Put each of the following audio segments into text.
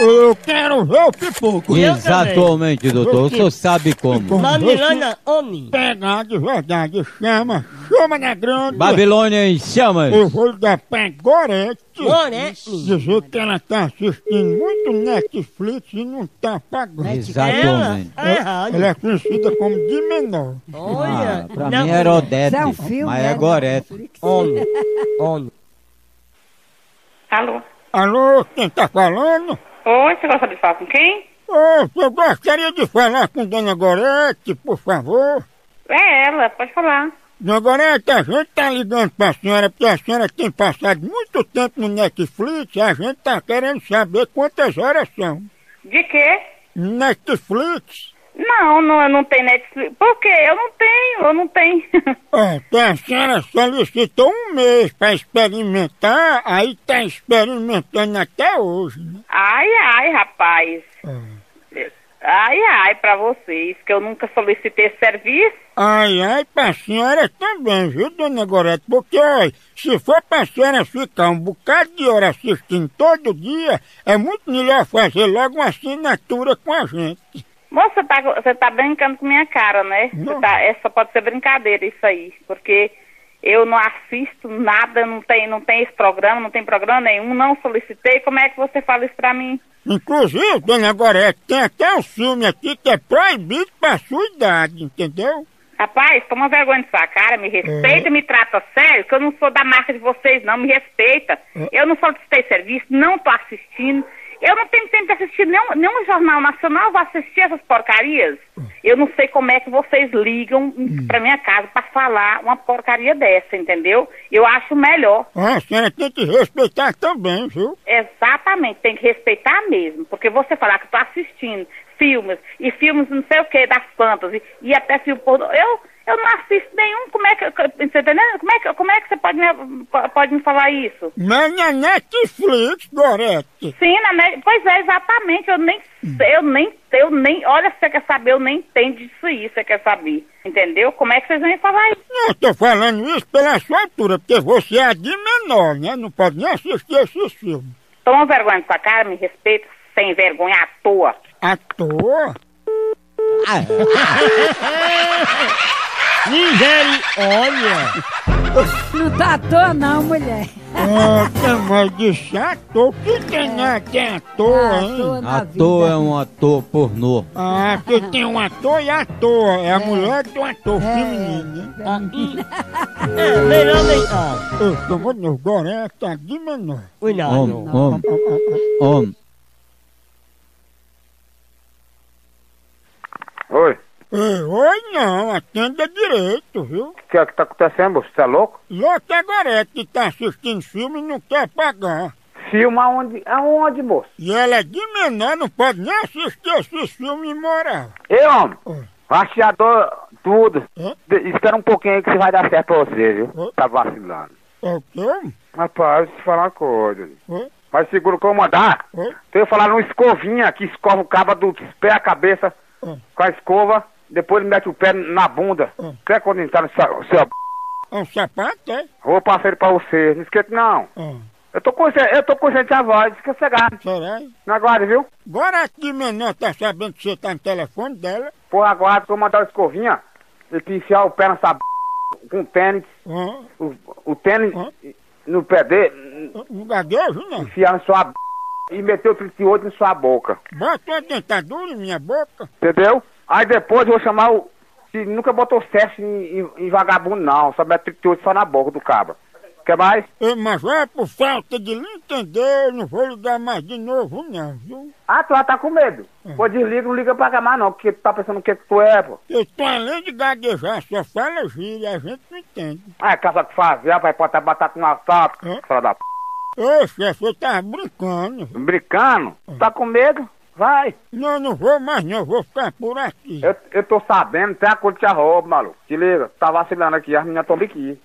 Eu quero ver o pipoco. Exatamente, doutor. O senhor sabe como. Babilônia, homem. Pegar de verdade, chama. Chama na grande. Babilônia em chamas. Eu vou ligar pra Gorete. Dizer que ela tá assistindo muito Netflix e não tá pagando. Exatamente. Ela é conhecida como de menor. Olha. Pra mim era Odete, mas é Gorete. Homem. Homem. Alô? Alô, quem tá falando? Oi, você gostaria de falar com quem? Oi, eu gostaria de falar com Dona Gorete, por favor. É ela, pode falar. Dona Gorete, a gente tá ligando pra senhora, porque a senhora tem passado muito tempo no Netflix e a gente tá querendo saber quantas horas são. De quê? Netflix. Não tem Netflix. Por quê? Eu não tenho. Então a senhora solicitou um mês pra experimentar, aí tá experimentando até hoje, né? Ai, rapaz. Ai, pra vocês, que eu nunca solicitei esse serviço. Ai, pra senhora também, viu, Dona Gorete? Porque, olha, se for pra senhora ficar um bocado de hora assistindo todo dia, é muito melhor fazer logo uma assinatura com a gente. Moça, você tá brincando com minha cara, né? Essa pode ser brincadeira isso aí, porque eu não assisto nada, não tem esse programa, não tem programa nenhum, não solicitei. Como é que você fala isso pra mim? Inclusive, Dona Gorete, tem até um filme aqui que é proibido pra sua idade, entendeu? Rapaz, toma vergonha de sua cara, me respeita, me trata sério, que eu não sou da marca de vocês, não, me respeita. Eu não solicitei serviço, não tô assistindo. Eu não tenho tempo de assistir nenhum jornal nacional, eu vou assistir essas porcarias. Eu não sei como é que vocês ligam pra minha casa pra falar uma porcaria dessa, entendeu? Eu acho melhor. A senhora tem que respeitar também, viu? Exatamente, tem que respeitar mesmo, porque você falar que eu tô assistindo filmes não sei o que, das fantasy, e até filme pornô, eu não assisto nenhum, como é que você pode me falar isso? Mas na Netflix, Gorete. Sim, na Netflix, pois é, exatamente, eu nem, olha, você quer saber, eu nem entendo disso aí, você quer saber, entendeu? Como é que vocês vêm falar isso? Não, eu tô falando isso pela sua altura, porque você é de menor, né, não pode nem assistir esses filmes. Toma vergonha dessa cara, me respeita, sem vergonha à toa. À toa? Ninguém olha. Não tá à toa não, mulher. Mas de ator, que tem à toa, hein? À toa é um ator pornô. Que tem um ator e à toa. É a mulher do ator feminino. Eu tô muito Gorete, tá de menor. Homem. Oi? Oi não, atenda direito, viu? O que é que tá acontecendo, moço? Você é louco? Louco é Gorete que tá assistindo filme e não quer pagar. Filme aonde? Aonde, moço? E ela é de menor, não pode nem assistir esses filmes imoral. Ei, homem! Rastreador, tudo. Espera um pouquinho aí que vai dar certo pra você, viu? Tá vacilando. O quê? Rapaz, deixa eu te falar uma coisa. Mas seguro que eu vou mandar. Tem que falar numa escovinha que escova o cabo do pé à cabeça. Com a escova, depois ele mete o pé na bunda. Até quando entrar no seu... Um sapato, é? Vou passar ele pra você, não esquece não. Eu tô com gente a voz, descansegado. Será? Não aguarde, viu? Agora aqui, menor, tá sabendo que você tá no telefone dela. Porra, aguarde, vou mandar uma escovinha e te enfiar o pé nessa com tênis. O tênis no pé dele. No gaguejo, não? Enfiar na sua... E meteu 38 em sua boca. Botou a dentadura em minha boca. Entendeu? Aí depois eu vou chamar o... Se nunca botou sexo em vagabundo não. Só mete 38 só na boca do cabra. Quer mais? Mas é por falta de lhe entender, eu não vou ligar mais de novo não, viu? Tu já tá com medo? Pô, desliga, não liga pra cá mais não, porque tu tá pensando o que tu é, pô. Eu tô além de gaguejar, só fala gíria, a gente não entende. Casa que fazia, vai botar batata no assalto, fala da p... Ô, chefe, eu tava brincando. Brincando? Tá com medo? Vai. Não vou mais não, vou ficar por aqui. Eu tô sabendo, tem a coisa que te arroba, maluco. Te liga, tá vacilando aqui, as meninas estão aqui.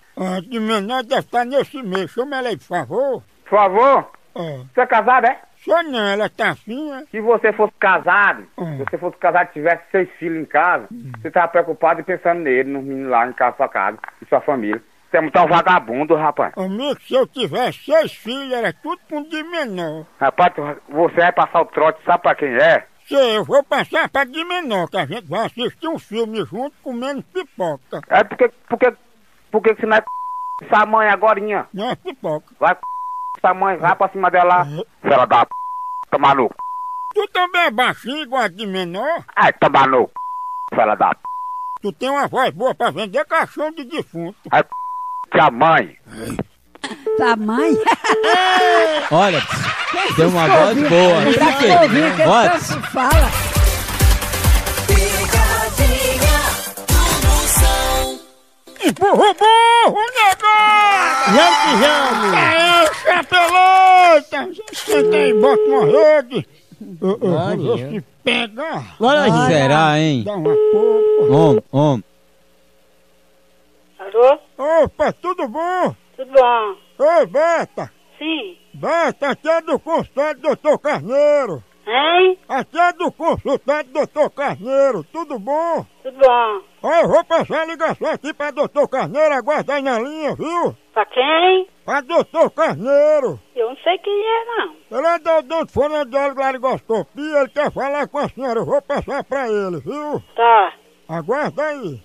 De menor deve estar nesse mês, chama ela aí, por favor. Por favor? Você é casado, é? Só não, ela tá assim, é? Se você fosse casado e tivesse 6 filhos em casa, você tava preocupado e pensando nele, nos meninos lá em casa, sua casa, e sua família. Você é muito um vagabundo, rapaz. Amigo, se eu tivesse 6 filhos, era tudo com de menor. Rapaz, você vai passar o trote, sabe pra quem é? Sim, eu vou passar pra de menor, que a gente vai assistir um filme junto comendo pipoca. É porque se não é c... essa mãe agorinha? Não é pipoca. Vai c... essa mãe, vai pra cima dela. Se ela dá uma p... maluco. Tu também é baixinho igual a de menor? Ai, tá maluco. Se ela dá p... Tu tem uma voz boa pra vender caixão de defunto. Ai, p... tua mãe. Tua mãe? Olha, deu uma voz boa. Pra que tu fala? Empurra o burro, negão! Gente, velho! Aê, chapelota! Senta aí, bota uma rede. Eu vou te pegar. Bora zerar, hein? Dá uma pouca. Homem. Alô? Opa, tudo bom? Tudo bom. Oi, Beta. Sim. Beta, aqui é do consultório do Dr. Carneiro. Hein? Aqui é do consultório do Dr. Carneiro, tudo bom? Tudo bom. Olha, eu vou passar a ligação aqui pra Dr. Carneiro, aguarda aí na linha, viu? Pra quem? Pra Dr. Carneiro. Eu não sei quem é, não. Ele é da odontofoniadora laringoscopia, ele quer falar com a senhora, eu vou passar pra ele, viu? Tá. Aguarda aí.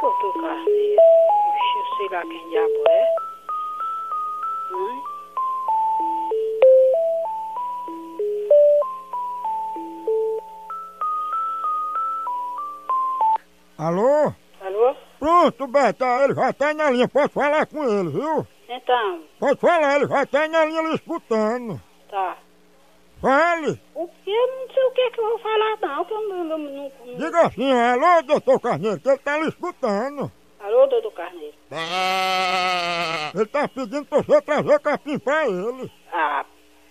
Doutor Carneiro, eu sei lá quem diabo é. Hã? Alô? Alô? Pronto, Beta, ele já tá na linha, pode falar com ele, viu? Então? Pode falar, ele já tá na linha ali escutando. Tá. Fale! O que? Eu não sei o que é que eu vou falar não, que eu não... Diga assim, alô, doutor Carneiro, que ele tá ali escutando. Alô, doutor Carneiro? Ele tá pedindo pra você trazer capim pra ele. Ah,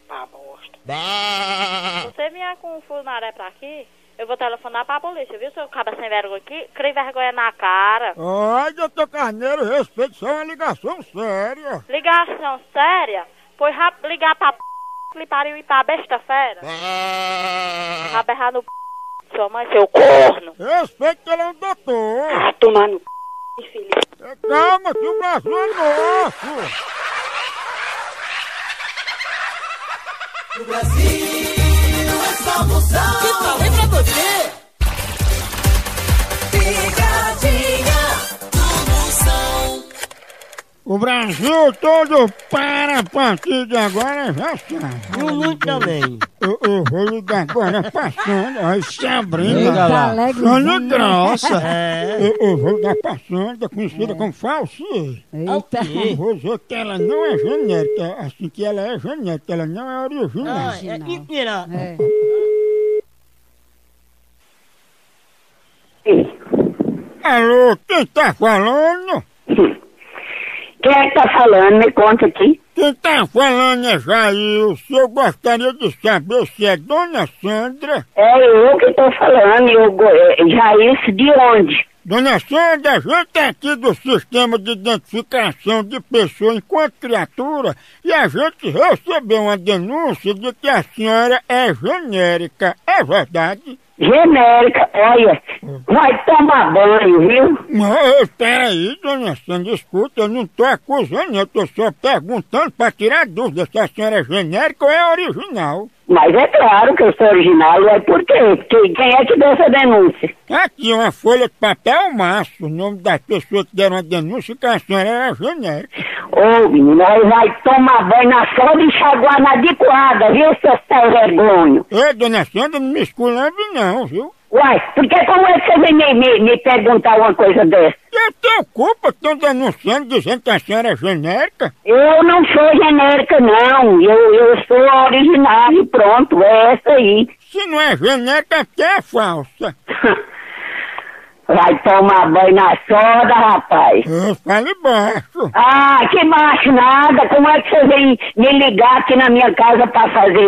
pra bosta. Você vier com o funaré pra aqui? Eu vou telefonar pra polícia, viu, seu cabra sem vergonha aqui? Crie vergonha na cara. Ai, doutor Carneiro, respeito, isso é uma ligação séria. Ligação séria? Pois ligar pra p... que pariu e pra besta fera. Pra berrar no p... sua mãe, seu corno. Respeito, ele é um doutor. Ah, tomar no p... filho. Calma, que o Brasil é nosso. O Brasil é só moção. Que falei pra você? Picadinha do Moção. O Brasil todo para a partir de agora já sabe. E o Lula também. Eu vou ligar agora passando. Aí Sabrina. Olha grossa. Eu vou ligar passando, conhecida como Falsi. Eita. Eu vou dizer que ela não é genérica. Assim que ela é genérica, ela não é original. É mentira. Alô, quem tá falando? Quem é que tá falando? Me conta aqui. Quem tá falando é Jailson. Eu gostaria de saber se é Dona Sandra. É eu que tô falando. Jailson, de onde? Dona Sandra, a gente é aqui do Sistema de Identificação de Pessoa enquanto Criatura e a gente recebeu uma denúncia de que a senhora é genérica. É verdade? Genérica, olha, vai tomar banho, viu? Não, peraí, Dona Sandra, escuta, eu não tô acusando, eu tô só perguntando pra tirar dúvida se a senhora é genérica ou é original. Mas é claro que eu sou original, é por quê? Porque quem é que deu essa denúncia? Aqui, uma folha de papel maço, o nome das pessoas que deram a denúncia que a senhora era genérica. Ô, nós vai tomar banho na sombra e enxaguar na adequada, viu, seu céu vergonho? Ei, Dona Sandra, não me esculhambe não, viu? Uai, porque como é que você vem me perguntar uma coisa dessa? Eu tenho culpa, estão denunciando, dizendo que a senhora é genérica. Eu não sou genérica, não. Eu sou original e pronto, é essa aí. Se não é genérica, até é falsa. Vai tomar banho na soda, rapaz. Fale baixo. Ah, que baixo nada. Como é que você vem me ligar aqui na minha casa pra fazer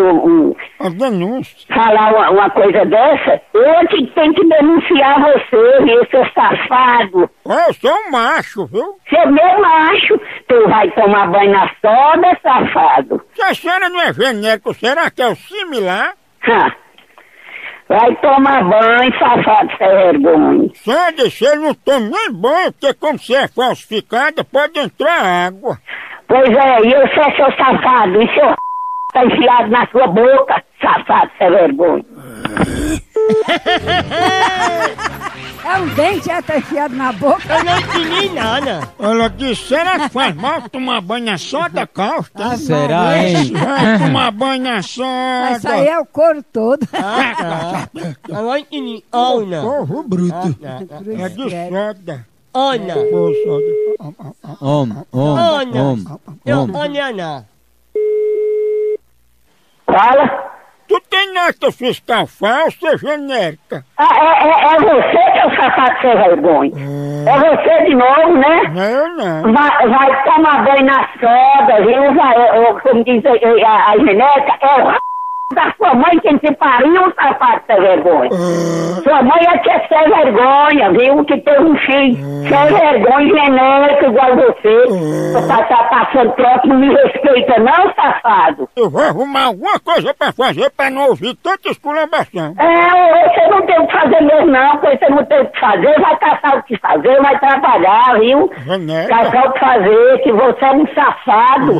a denúncia. Falar uma coisa dessa? Eu que tenho que denunciar você, viu, seu safado. Eu sou um macho, viu? Você é meu macho. Tu vai tomar banho na soda, safado. Se a senhora não é genérico, será que é o similar? Vai tomar banho, safado sem vergonha. Sandra, você não toma nem banho, porque como você é falsificada, pode entrar água. Pois é, e eu sou seu safado, e seu tá enfiado na sua boca, safado sem vergonha. É um dente, é, tá enfiado na boca. Eu não entendi nada. Ela disse, será que faz mal tomar banho na soda, Costa? Ah, será, hein? Vai tomar banho na soda. Mas aí é o couro todo. Ah, tá. Eu não entendi. Olha. Corro bruto. É de soda. Olha. Olha. Fala. Tu tem nota fiscal falsa, genérica? Ah, é você que é o safado sem vergonha. É você de novo, né? Não. Vai tomar banho na soda, viu? Como diz a genérica, é o r*** da sua mãe quem te pariu, o safado sem vergonha. Sua mãe é que é sem vergonha, viu? Que tem um filho sem vergonha, genérica, igual você. Tá passando troca, não me respeita não, safado. Eu vou arrumar alguma coisa pra fazer pra não ouvir tanta esculambação. É, você não tem o que fazer mesmo não, porque você não tem o que fazer, vai caçar o que fazer, vai trabalhar, viu? Caçar o que fazer, que você é um safado.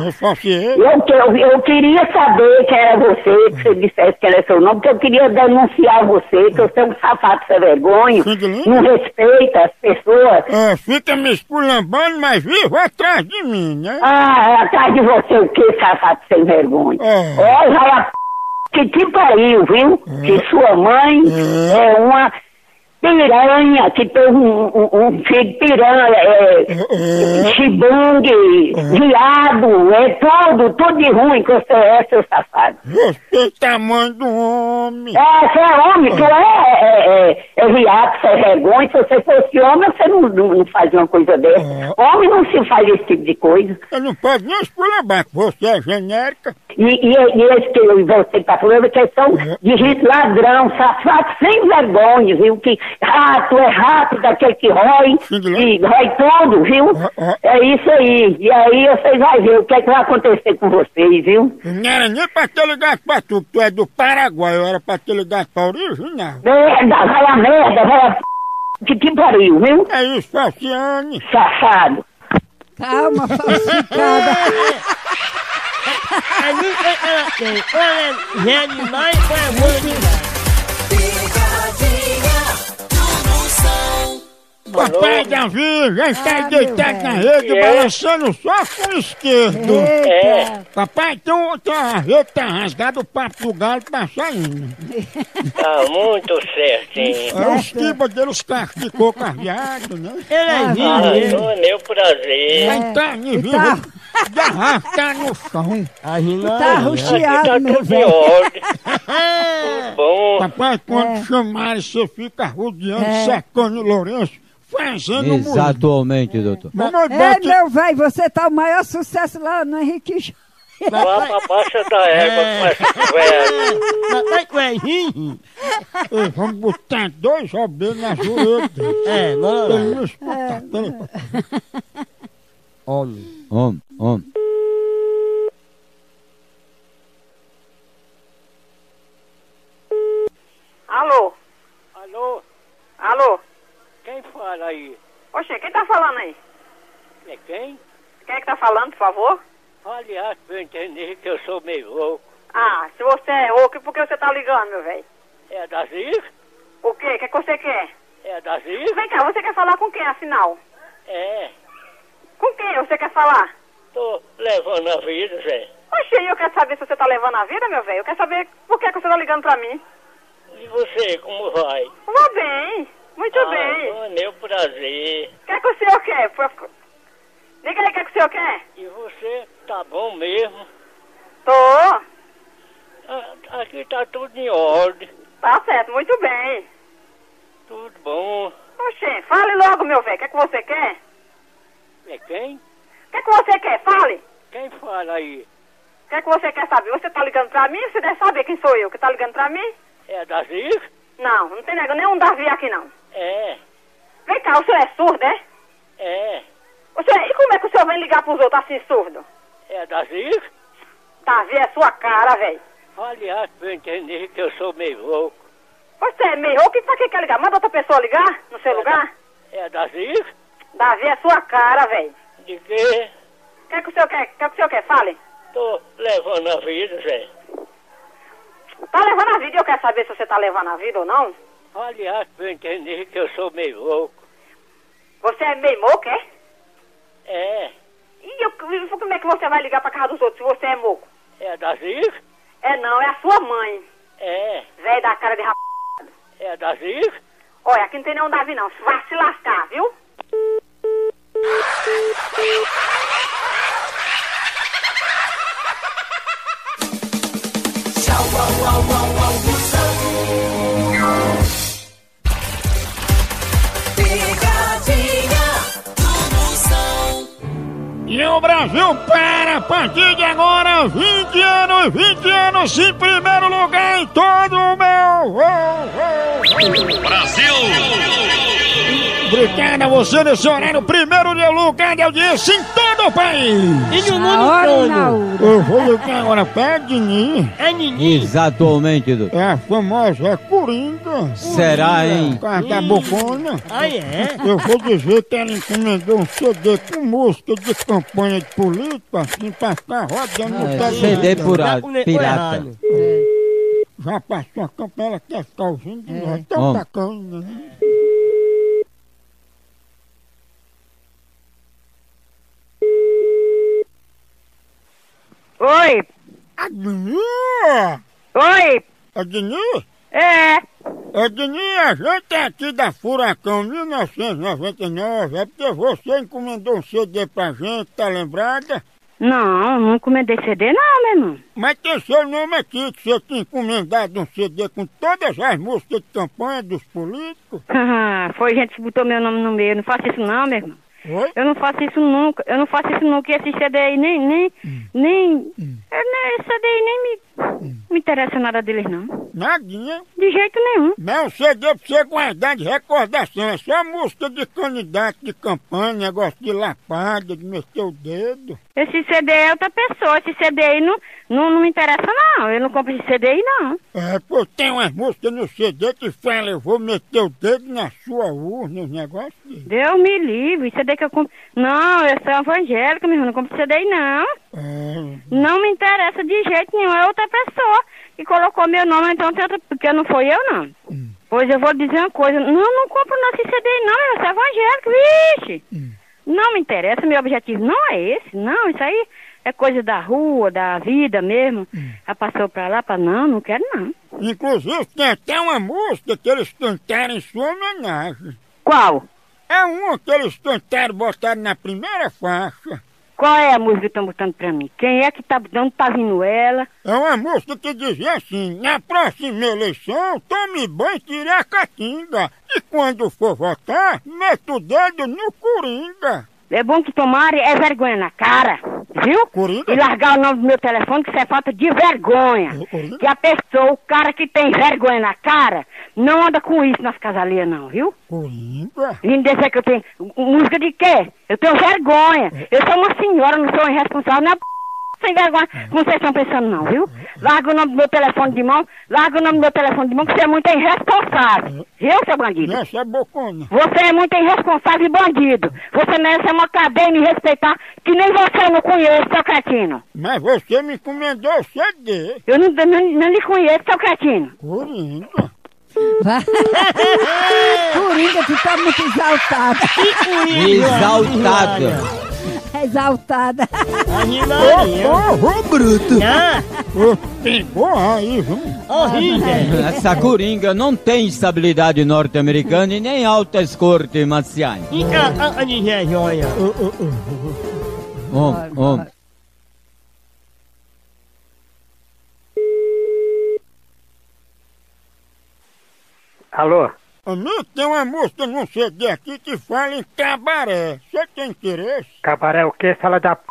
Eu queria saber que era você, que você dissesse que era seu nome, porque eu queria denunciar você, que você é um safado sem vergonha, não respeita as pessoas. É, fica me esculambando, mas vivo atrás de mim, né? Ah, é atrás de você o que, safado sem vergonha? Olha lá, p*** que te pariu, viu? Que sua mãe é uma piranha, que tem um filho piranha, chibungue, viado, é tudo de ruim que você é, seu safado. Respeita a mãe do homem. É, você é homem, você é viado, você é vergonha. Se você fosse homem, você não fazia uma coisa dessa. Homem não se faz esse tipo de coisa. Você não pode nem esculhambar, que você é genérica. E esse que você está falando, que são de ladrão, safado, sem vergonha, viu? Que rato é rato daquele que rói, e rói tudo, viu? É isso aí. E aí vocês vão ver o que é que vai acontecer com vocês, viu? Não era nem pra ter ligado pra tu, tu é do Paraguai, eu era pra ter ligado pra original. Merda, vai lá p***, que pariu, viu? É isso, Falciane. Safado. Calma, falsificada. A gente é assim, olha, é animais com a mãe. Papai Davi já está deitado na rede, balançando só com o esquerdo. Papai, então a rede tá rasgada, o papo do galo tá saindo. Tá muito certinho. É o esquiba dele, os carros de coco arreado, né? Ele é vivo. Não é meu prazer. Vai entrar em vivo. Tá no chão. Tá rusteado, meu velho. Papai, quando chamarem, você fica rodeando, sacando o Lourenço, fazendo muito. Exatamente, doutor. Meu velho, você tá o maior sucesso lá no Henrique. Lá pra baixo da égua com essa velha. Papai, tu é rim? Vamos botar 2 OB na joelha. Vamos escutar. Homem. Alô? Quem fala aí? Oxê, quem tá falando aí? É quem? Quem é que tá falando, por favor? Fale alto pra eu entender que eu sou meio louco. Ah, se você é louco, por que você tá ligando, meu velho? É da Ziz? O quê? O que você quer? É da Ziz? Vem cá, você quer falar com quem, afinal? Com quem você quer falar? Tô levando a vida, Zé. Oxê, eu quero saber se você tá levando a vida, meu velho. Eu quero saber por que você tá ligando pra mim. E você, como vai? Vou bem, muito bem. Foi meu prazer. O que é que o senhor quer? Diga aí o que é que o senhor quer. E você, tá bom mesmo? Tô. Aqui tá tudo em ordem. Tá certo, muito bem. Tudo bom. Oxê, fale logo, meu velho, o que é que você quer? É quem? O que é que você quer? Fale! Quem fala aí? O que é que você quer saber? Você tá ligando pra mim? Você deve saber quem sou eu que tá ligando pra mim? É Davi? Não tem nenhum Davi aqui não. Vem cá, o senhor é surdo, é? O senhor, e como é que o senhor vem ligar pros outros assim surdo? É Davi? Davi é sua cara, velho. Olha, pra eu entender que eu sou meio louco. Pois é, meio. Ou que pra que quer ligar? Manda outra pessoa ligar no seu lugar? É, Davi? Davi é sua cara, velho. De quê? O que é que o senhor quer? Fale. Tô levando a vida, Zé. Tá levando a vida e eu quero saber se você tá levando a vida ou não. Aliás, pra eu entender que eu sou meio louco. Você é meio moco, é? É. E como é que você vai ligar pra casa dos outros se você é moco? É Davi? É não, é a sua mãe. É. Véi da cara de rap... É Davi? Olha, aqui não tem nenhum Davi não, vai se lascar, viu? Tchau, au, au, au, E o Brasil para, a partir de agora, 20 anos em primeiro lugar em todo o meu... Brasil! Obrigada a você nesse horário, primeiro de lugar de audiência em todo o país! E no mundo todo! Eu vou ligar agora pra Nini. É Nini? Exatamente, doutor. É a famosa Coringa. Será, hein? Com a cabocona. Ah, é? Eu vou dizer que ela encomendou um CD com música de campanha de política, assim, pra ficar rodando no telhado. CD pirata. Já passou a campanha, ela quer ficar ouvindo de novo. Então bacana, né? Oi! Adninha! Oi! Adninha? É! Adninha, a gente é aqui da Furacão 1999, é porque você encomendou um CD pra gente, tá lembrada? Não, não encomendei CD não, meu irmão. Mas tem seu nome aqui, que você tinha encomendado um CD com todas as músicas de campanha dos políticos. Foi gente que botou meu nome no meio, não faço isso não, meu irmão. Oi? Eu não faço isso nunca, esse CD aí esse CD aí nem me interessa nada deles não. Nadinha? De jeito nenhum. Não, CD pra você guardar de recordação, é só música de candidato de campanha, negócio de lapada, de meter o dedo. Esse CD é outra pessoa, esse CD aí não me interessa não, eu não compro esse CD aí não. É, pô, tem umas músicas no CD que falam, eu vou meter o dedo na sua urna, os negócios. Deus me livre, CD que eu compro. Não, eu sou evangélica, meu irmão, não compro CD aí não. Não me interessa de jeito nenhum, é outra pessoa que colocou meu nome, então tem outra, porque não foi eu não. Pois eu vou dizer uma coisa, não compro não esse CD aí não, eu sou evangélica, vixe. Não me interessa, meu objetivo não é esse, não, isso aí é coisa da rua, da vida mesmo. Já passou pra lá, não quero não. Inclusive tem até uma música que eles cantaram em sua homenagem. Qual? É uma que eles cantaram, botaram na primeira faixa. Qual é a música que estão botando pra mim? Quem é que tá vindo ela? É uma música que dizia assim, na próxima eleição, tome banho e tire a caatinga. E quando for votar, meta o dedo no Coringa. É bom que tomarem é vergonha na cara, viu? Coringa? E largar o nome do meu telefone, que isso é falta de vergonha. Coringa? Que a pessoa, o cara que tem vergonha na cara, não anda com isso nas casaleias não, viu? Coringa? E me dizer que eu tenho... Música de quê? Eu tenho vergonha. Eu sou uma senhora, não sou irresponsável, não é p... sem vergonha. Como vocês estão pensando não, viu? Larga o nome do meu telefone de mão, que você é muito irresponsável. Viu, seu bandido? Não, você é bocona. Você é muito irresponsável e bandido. Você merece uma cadeia e me respeitar, que nem você eu não conheço, seu cretino. Mas você me encomendou o CD. Eu não lhe conheço, seu cretino. Coringa. Coringa, tu tá muito exaltada. Exaltada. Ô, bruto. Pegou aí, viu? Horrível. Essa Coringa não tem estabilidade norte-americana e nem altas cortes marciais. Alô? Amigo, tem uma música num CD aqui que fala em cabaré. Você tem interesse? Cabaré o quê? Fala da p...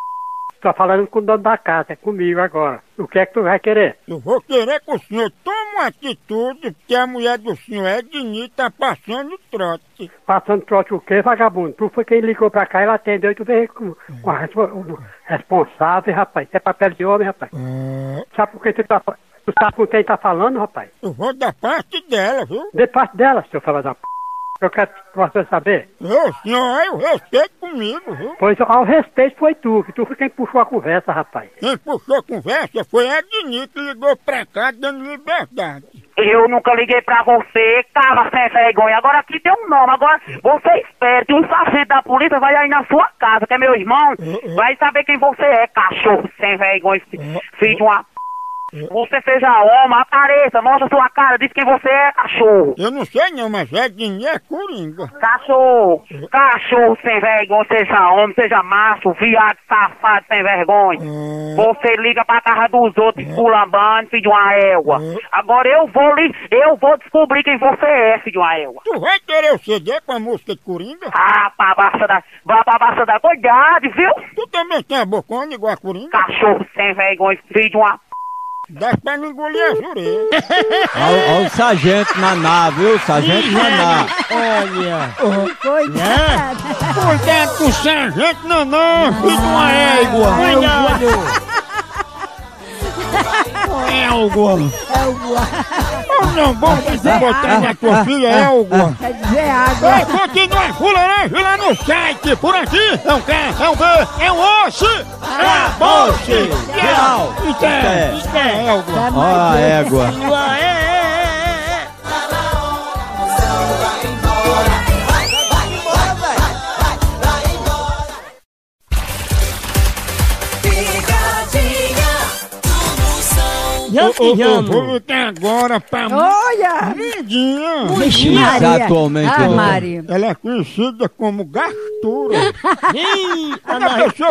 Tô falando com o dono da casa, é comigo agora. O que é que tu vai querer? Eu vou querer que o senhor tome uma atitude, porque a mulher do senhor Edni tá passando trote. Passando trote o quê, vagabundo? Tu foi quem ligou pra cá, ela atendeu e tu veio com a responsável, rapaz. É papel de homem, rapaz. Sabe por que tu tá... Tu sabe com quem tá falando, rapaz? Eu vou da parte dela, viu? De parte dela, se eu falar da p... Eu quero que você saber. Meu senhor, eu respeito comigo, viu? Pois ao respeito foi tu, que tu foi quem puxou a conversa, rapaz. Quem puxou a conversa foi a Edni, que ligou pra cá dando liberdade. Eu nunca liguei pra você, cara, sem vergonha. Agora aqui tem um nome, agora você espera que um sargento da polícia vai aí na sua casa, que é meu irmão, vai saber quem você é, cachorro sem vergonha, filho de uma p... Você seja homem, apareça, mostra sua cara, diz quem você é, cachorro. Eu não sei não, mas é dinheiro, é coringa. Cachorro, cachorro sem vergonha, seja homem, seja macho, viado, safado, sem vergonha. Você liga pra casa dos outros, pulambando, filho de uma égua. Agora eu vou descobrir quem você é, filho de uma égua. Tu vai querer o CD com a música de coringa? Ah, pra baça da cuidado, viu? Tu também tem a bocona igual a coringa? Cachorro sem vergonha, filho de uma... Dá pra não engolir a jurema. Olha o sargento Naná, viu? Sargento Naná. Olha. Coitado. Cuidado com o sargento Naná, filho de uma égua. Égua. Ou não, bom que tu botar na tua filha égua. Quer dizer água. Vai continuar fuleiragem lá no site. Por aqui é um K, é um B, é um osso. É a bolsa. Tchau. Isso é égua. Ó a égua. Eu vou lutar agora pra... Olha! Lindinha! Lindinha! Exatamente. Ah, Maria. Ela é conhecida como gastura. Quando a pessoa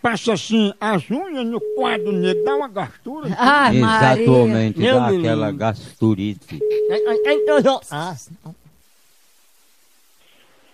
passa assim as unhas no quadro negro, dá uma gastura. Ah, Maria. Exatamente, dá aquela gasturite.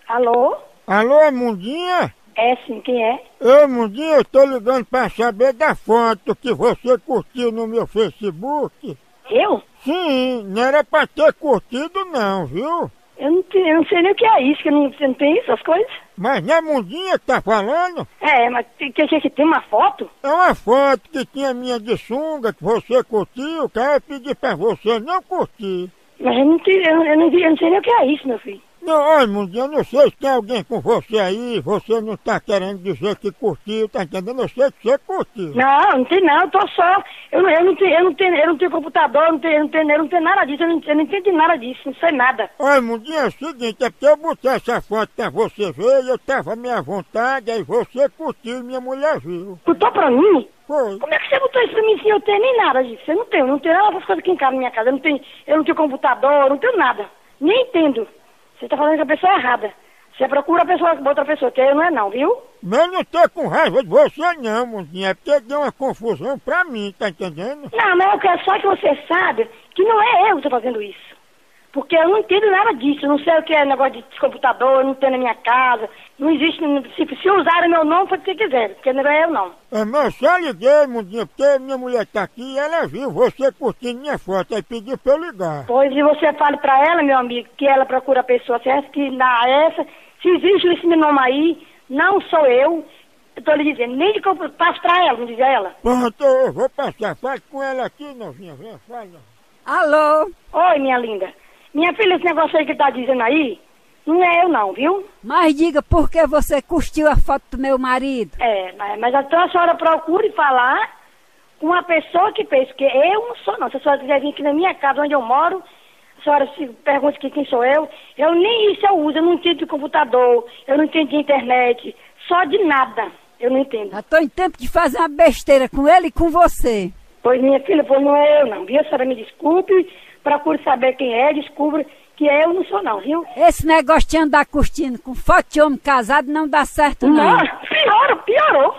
Alô? Alô, Mundinha? É sim, quem é? Ô, Mundinha, eu tô ligando pra saber da foto que você curtiu no meu Facebook. Eu? Sim, não era pra ter curtido não, viu? Eu não sei nem o que é isso, que não tem essas coisas. Mas não é Mundinha que tá falando? É, mas que tem uma foto? É uma foto que tinha minha de sunga, que você curtiu, que eu pedi pra você não curtir. Mas eu não sei nem o que é isso, meu filho. Não, olha, Mundinha, eu não sei se tem alguém com você aí, você não tá querendo dizer que curtiu, tá entendendo? Eu sei que você curtiu. Não tem não, eu tô só, eu não tenho computador, eu não tenho nada disso, eu não entendi nada disso, não sei nada. Olha, Mundinha, é o seguinte, é porque eu botei essa foto pra você ver, eu tava à minha vontade, aí você curtiu e minha mulher viu. Botou pra mim? Foi. Como é que você botou isso pra mim se eu tenho nem nada disso? Eu não tenho nada dessas coisas aqui em casa, na minha casa, eu não tenho computador, eu não tenho nada, nem entendo. Você tá falando que a pessoa é errada. Você procura a pessoa, outra pessoa, que eu não é não, viu? Mas não tô com raiva de você não, Mundinha, é porque deu uma confusão pra mim, tá entendendo? Não, mas eu quero só que você saiba que não é eu que tô fazendo isso. Porque eu não entendo nada disso, não sei o que é negócio de computador, não tenho na minha casa, não existe, se usarem meu nome foi o que quiserem, porque não é eu não. É, mas eu só liguei, Mundinha, porque minha mulher tá aqui e ela viu você curtindo minha foto, aí pediu pra eu ligar. Pois, e você fala pra ela, meu amigo, que ela procura a pessoa certa, que na essa, se existe esse meu nome aí, não sou eu tô lhe dizendo, nem de computador, passo pra ela, não diz ela. Pronto, eu vou passar, faz com ela aqui, novinha, vem, fala. Alô? Oi, minha linda. Minha filha, esse negócio aí que tá dizendo aí, não é eu não, viu? Mas diga, por que você curtiu a foto do meu marido? É, mas até a senhora procure falar com uma pessoa que pensa que eu não sou não. Se a senhora quiser vir aqui na minha casa, onde eu moro, a senhora se pergunta que quem sou eu nem isso eu uso, eu não entendo de computador, eu não entendo de internet, só de nada, eu não entendo. Já tô em tempo de fazer uma besteira com ele e com você. Pois, minha filha, pois não é eu não, viu? A senhora me desculpe. Procure saber quem é, descubra que eu não sou não, viu? Esse negócio de andar curtindo com foto de homem casado não dá certo não. Não, piorou.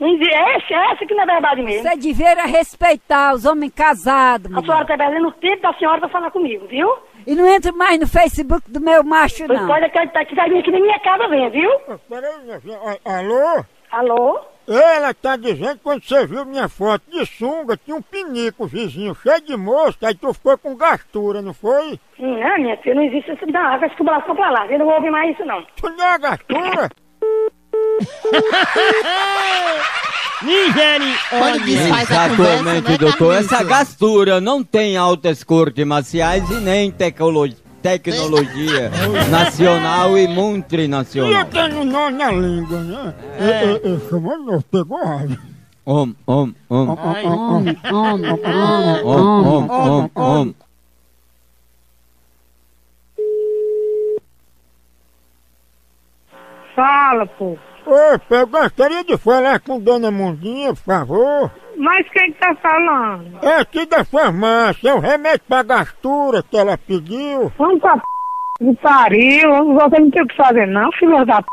Essa que não é verdade mesmo. Você deveria respeitar os homens casados. A senhora tá perdendo o tempo da senhora pra falar comigo, viu? E não entra mais no Facebook do meu macho não. Pode acreditar que vai vir aqui na minha casa, vem, viu? Peraí, alô? Alô? Ela tá dizendo que quando você viu minha foto de sunga, tinha um pinico vizinho cheio de mosca, aí tu ficou com gastura, não foi? Não, minha filha, não existe isso, não, essa escubulação pra lá, eu não vou ouvir mais isso não. Tu não é gastura? Nigeriana. Exatamente, né, doutor. Essa gastura não tem altas cortes marciais e nem tecnologia nacional e multinacional. E eu tenho nó na língua, né? Eu pegou raiva. Fala, pô. Ô, eu gostaria de falar com Dona Mundinha, por favor. Mas quem tá falando? É aqui da farmácia, é um remédio pra gastura que ela pediu. Vamos pra p... de pariu, você não tem o que fazer não, filha da p...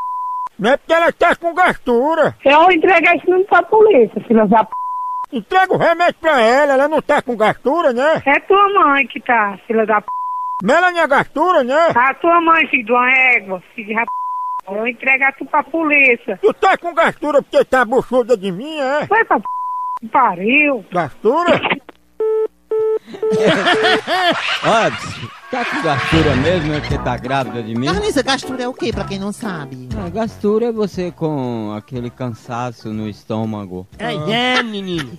Não é porque ela tá com gastura. Eu entreguei esse número pra polícia, filha da p... Entrega o remédio pra ela, ela não tá com gastura, né? É tua mãe que tá, filha da p... Mas ela não é gastura, né? A tua mãe, filho de uma égua, filho da p... Eu entregar tu pra polícia. Tu tá com gastura porque tá buchuda de mim, é? Foi pra p... pariu. Gastura? Ó, tá com gastura mesmo, é porque tá grávida de mim? Carlinhos, gastura é o quê, pra quem não sabe? Ah, gastura é você com aquele cansaço no estômago. É, menino.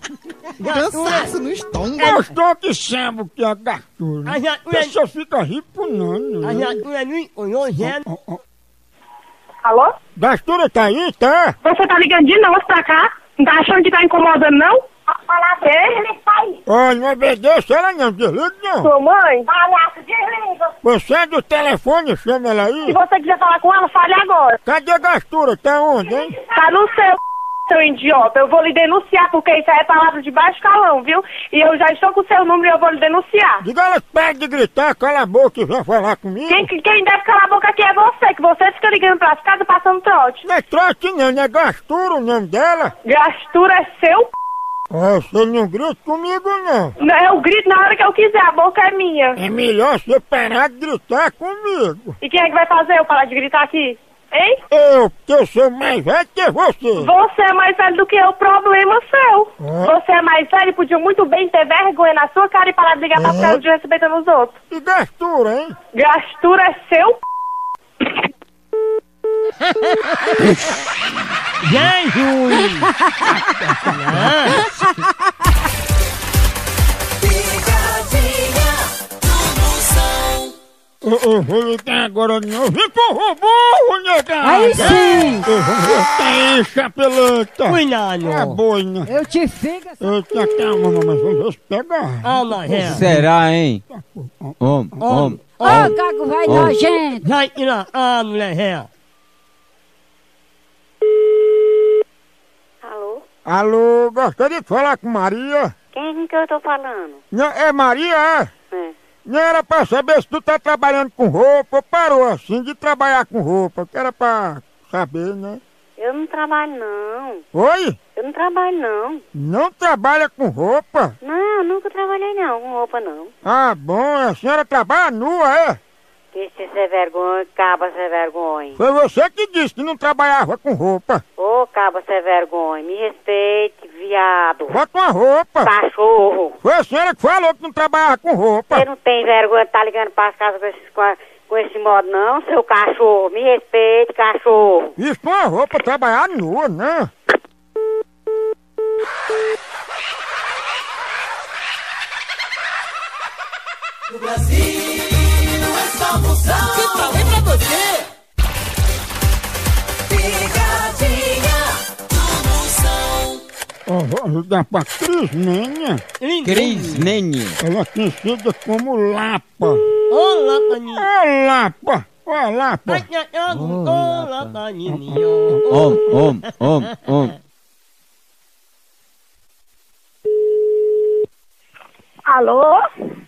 Cansaço no estômago. Eu estou que samba que é gastura. A pessoa fica riponando. A gastura não encolhou, Alô? Gastura tá aí, tá? Você tá ligando de novo pra cá? Não tá achando que tá incomodando, não? Pode falar dele, pai. Olha, não obedeço ela não, desliga não. Sua mãe? Palhaço, desliga. Você é do telefone, chama ela aí. Se você quiser falar com ela, fale agora. Cadê a gastura? Tá onde, hein? Tá no seu idiota. Eu vou lhe denunciar, porque isso aí é palavra de baixo calão, viu? E eu já estou com o seu número e eu vou lhe denunciar. Diga ela que pare de gritar, cala a boca e vem falar comigo. Quem deve calar a boca aqui é você, que você fica ligando pra casa passando trote. Não é trote não, não é gastura o nome dela. Gastura é seu p... Ah, você não grita comigo não. Não, eu grito na hora que eu quiser, a boca é minha. É melhor você parar de gritar comigo. E quem é que vai fazer eu parar de gritar aqui? Hein? Eu, porque eu sou mais velho que você. Você é mais velho do que eu, problema seu. Ah. Você é mais velho e podia muito bem ter vergonha na sua cara e parar de ligar pra ficar de respeitando os outros. E gastura, hein? Gastura é seu p... Eu vou ligar agora de novo. Vem pro robô, negado! Aí sim! Eu vou voltar aí, chapeleta! Cuidado! É boina! Eu te fico assim! Eita, calma, mamãe, vamos pegar! Olha é. Será, hein? Homem! Ô, Caco, vai dar gente! Vai tirar a mulher real! Alô? Alô, gostaria de falar com Maria? Quem que eu tô falando? Não, é Maria, é? É. Não era pra saber se tu tá trabalhando com roupa, parou assim de trabalhar com roupa, que era pra saber, né? Eu não trabalho não. Oi? Eu não trabalho não. Não trabalha com roupa? Não, nunca trabalhei não, com roupa não. Ah, bom, a senhora trabalha nua, é? Isso é vergonha, caba sem vergonha. Foi você que disse que não trabalhava com roupa. Ô, caba sem vergonha, me respeite, viado. Bota uma roupa. Cachorro. Foi a senhora que falou que não trabalhava com roupa. Você não tem vergonha de tá ligando para as casas com esse modo não, seu cachorro. Me respeite, cachorro. Isso com a roupa, trabalhar nua, né? No Brasil. Que falei pra você? Picadinha do Moção. Ó, vou ajudar pra Crismênia. Crismênia. Ela é conhecida como Lapa. Ô, Lapaninho. Ô, Lapa. Ô, Lapa. Ô, Lapaninho. Alô?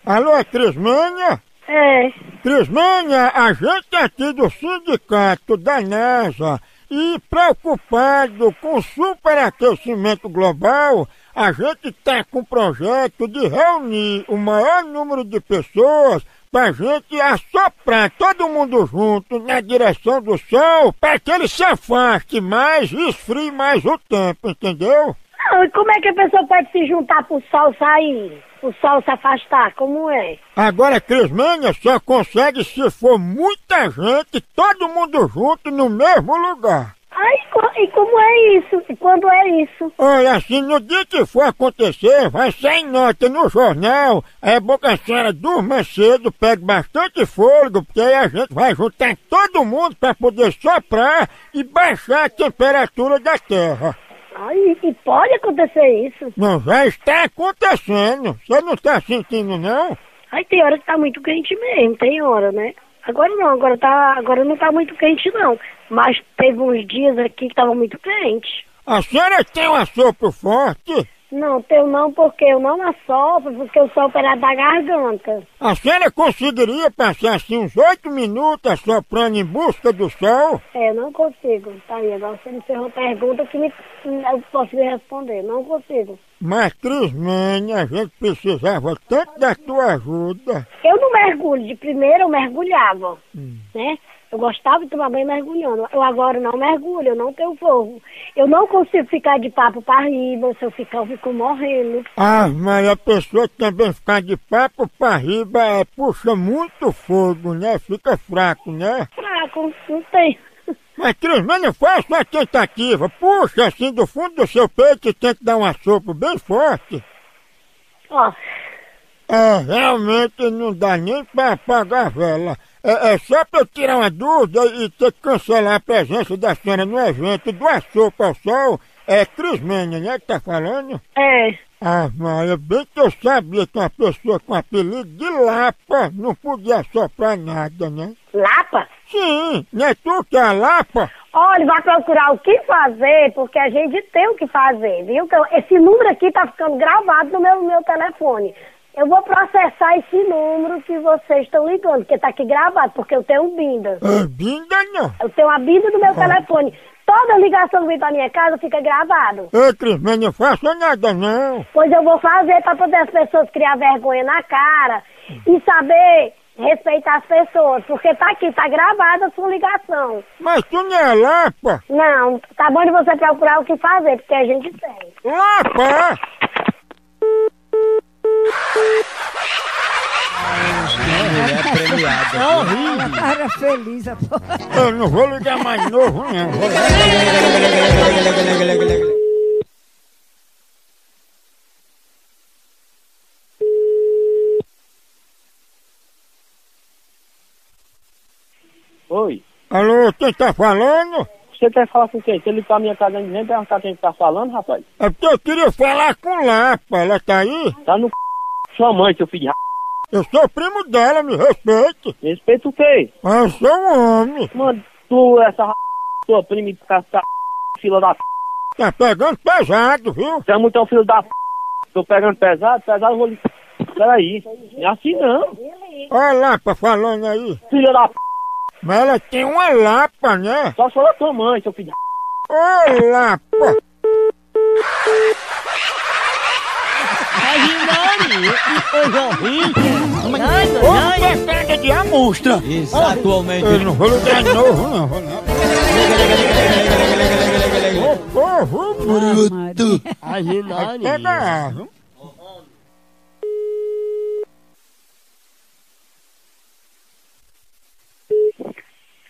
Alô, é Crismênia? É. Crismênia, a gente aqui do sindicato da NASA e preocupado com o superaquecimento global, a gente está com o projeto de reunir o maior número de pessoas pra gente assoprar todo mundo junto na direção do sol para que ele se afaste mais e esfrie mais o tempo, entendeu? E como é que a pessoa pode se juntar pro sol sair? O sol se afastar, como é? Agora, Crismênia só consegue se for muita gente, todo mundo junto no mesmo lugar. Ai, E como é isso? E quando é isso? Olha, assim, no dia que for acontecer, vai sair nota no jornal. É bom que a senhora durma cedo, pegue bastante fôlego, porque aí a gente vai juntar todo mundo para poder soprar e baixar a temperatura da terra. Ai, e pode acontecer isso? Não, já está acontecendo. Você não está sentindo, não? Ai, tem hora que tá muito quente mesmo, tem hora, né? Agora não, agora não tá muito quente não. Mas teve uns dias aqui que tava muito quente. A senhora tem um assopro forte? Não, tenho não, porque eu não assopro, porque eu sou operada da garganta. A senhora conseguiria passar assim uns 8 minutos assoprando em busca do sol? É, não consigo. Tá aí, agora você me fez uma pergunta que eu posso lhe responder, não consigo. Mas, Crismane, a gente precisava tanto da tua ajuda. Eu não mergulho, de primeira eu mergulhava, né? Eu gostava de tomar banho mergulhando. Eu agora não mergulho, eu não tenho fogo. Eu não consigo ficar de papo para riba, se eu ficar eu fico morrendo. Ah, mas a pessoa também ficar de papo para riba puxa muito fogo, né? Fica fraco, né? Fraco, não tem. Mas, Crismane, faça uma tentativa. Puxa, assim, do fundo do seu peito e tenta dar um assopro bem forte. Ó. É, realmente não dá nem para apagar a vela. É só para eu tirar uma dúvida e ter que cancelar a presença da senhora no evento do assopro ao sol. É Crismane, né, que tá falando? É. Ah, mas bem que eu sabia que uma pessoa com apelido de Lapa não podia soprar nada, né? Lapa? Sim, não é tu que é a Lapa? Olha, vai procurar o que fazer, porque a gente tem o que fazer, viu? Esse número aqui tá ficando gravado no meu telefone. Eu vou processar esse número que vocês estão ligando, porque tá aqui gravado, porque eu tenho um binda. É, binda não? Eu tenho a binda do meu telefone. Toda ligação que da minha casa fica gravado. Ei, Crismane, não faça nada não. Pois eu vou fazer para poder as pessoas criar vergonha na cara e saber respeitar as pessoas. Porque tá aqui, tá gravada a sua ligação. Mas tu não é Lapa? Não, tá bom de você procurar o que fazer, porque a gente tem. Lapa! Cara feliz, apô. Eu não vou ligar mais novo, não. Oi. Alô, quem tá falando? Você quer falar com quem? Se ele tá na minha casa, nem perguntar quem tá falando, rapaz. É porque eu queria falar com Lapa. Ela tá aí? Tá no c... Sua mãe, seu filho de r... Eu sou primo dela, me respeita. Respeita o quê? Ah, eu sou um homem. Mano, tu, essa r... Sua prima, essa fila da p... Tá pegando pesado, viu? Você é muito um filho da p... Tô pegando pesado, eu vou lhe... Peraí, não é assim não. Olha Lapa falando aí. Filha da p... Mas ela tem uma lapa, né? Só fala tua mãe, seu filho. Ô, Lapa! Uma pega de amostra! Isso, atualmente. Eu não vou lutar de novo, não. Ô, povo bruto! Agilane! Pega!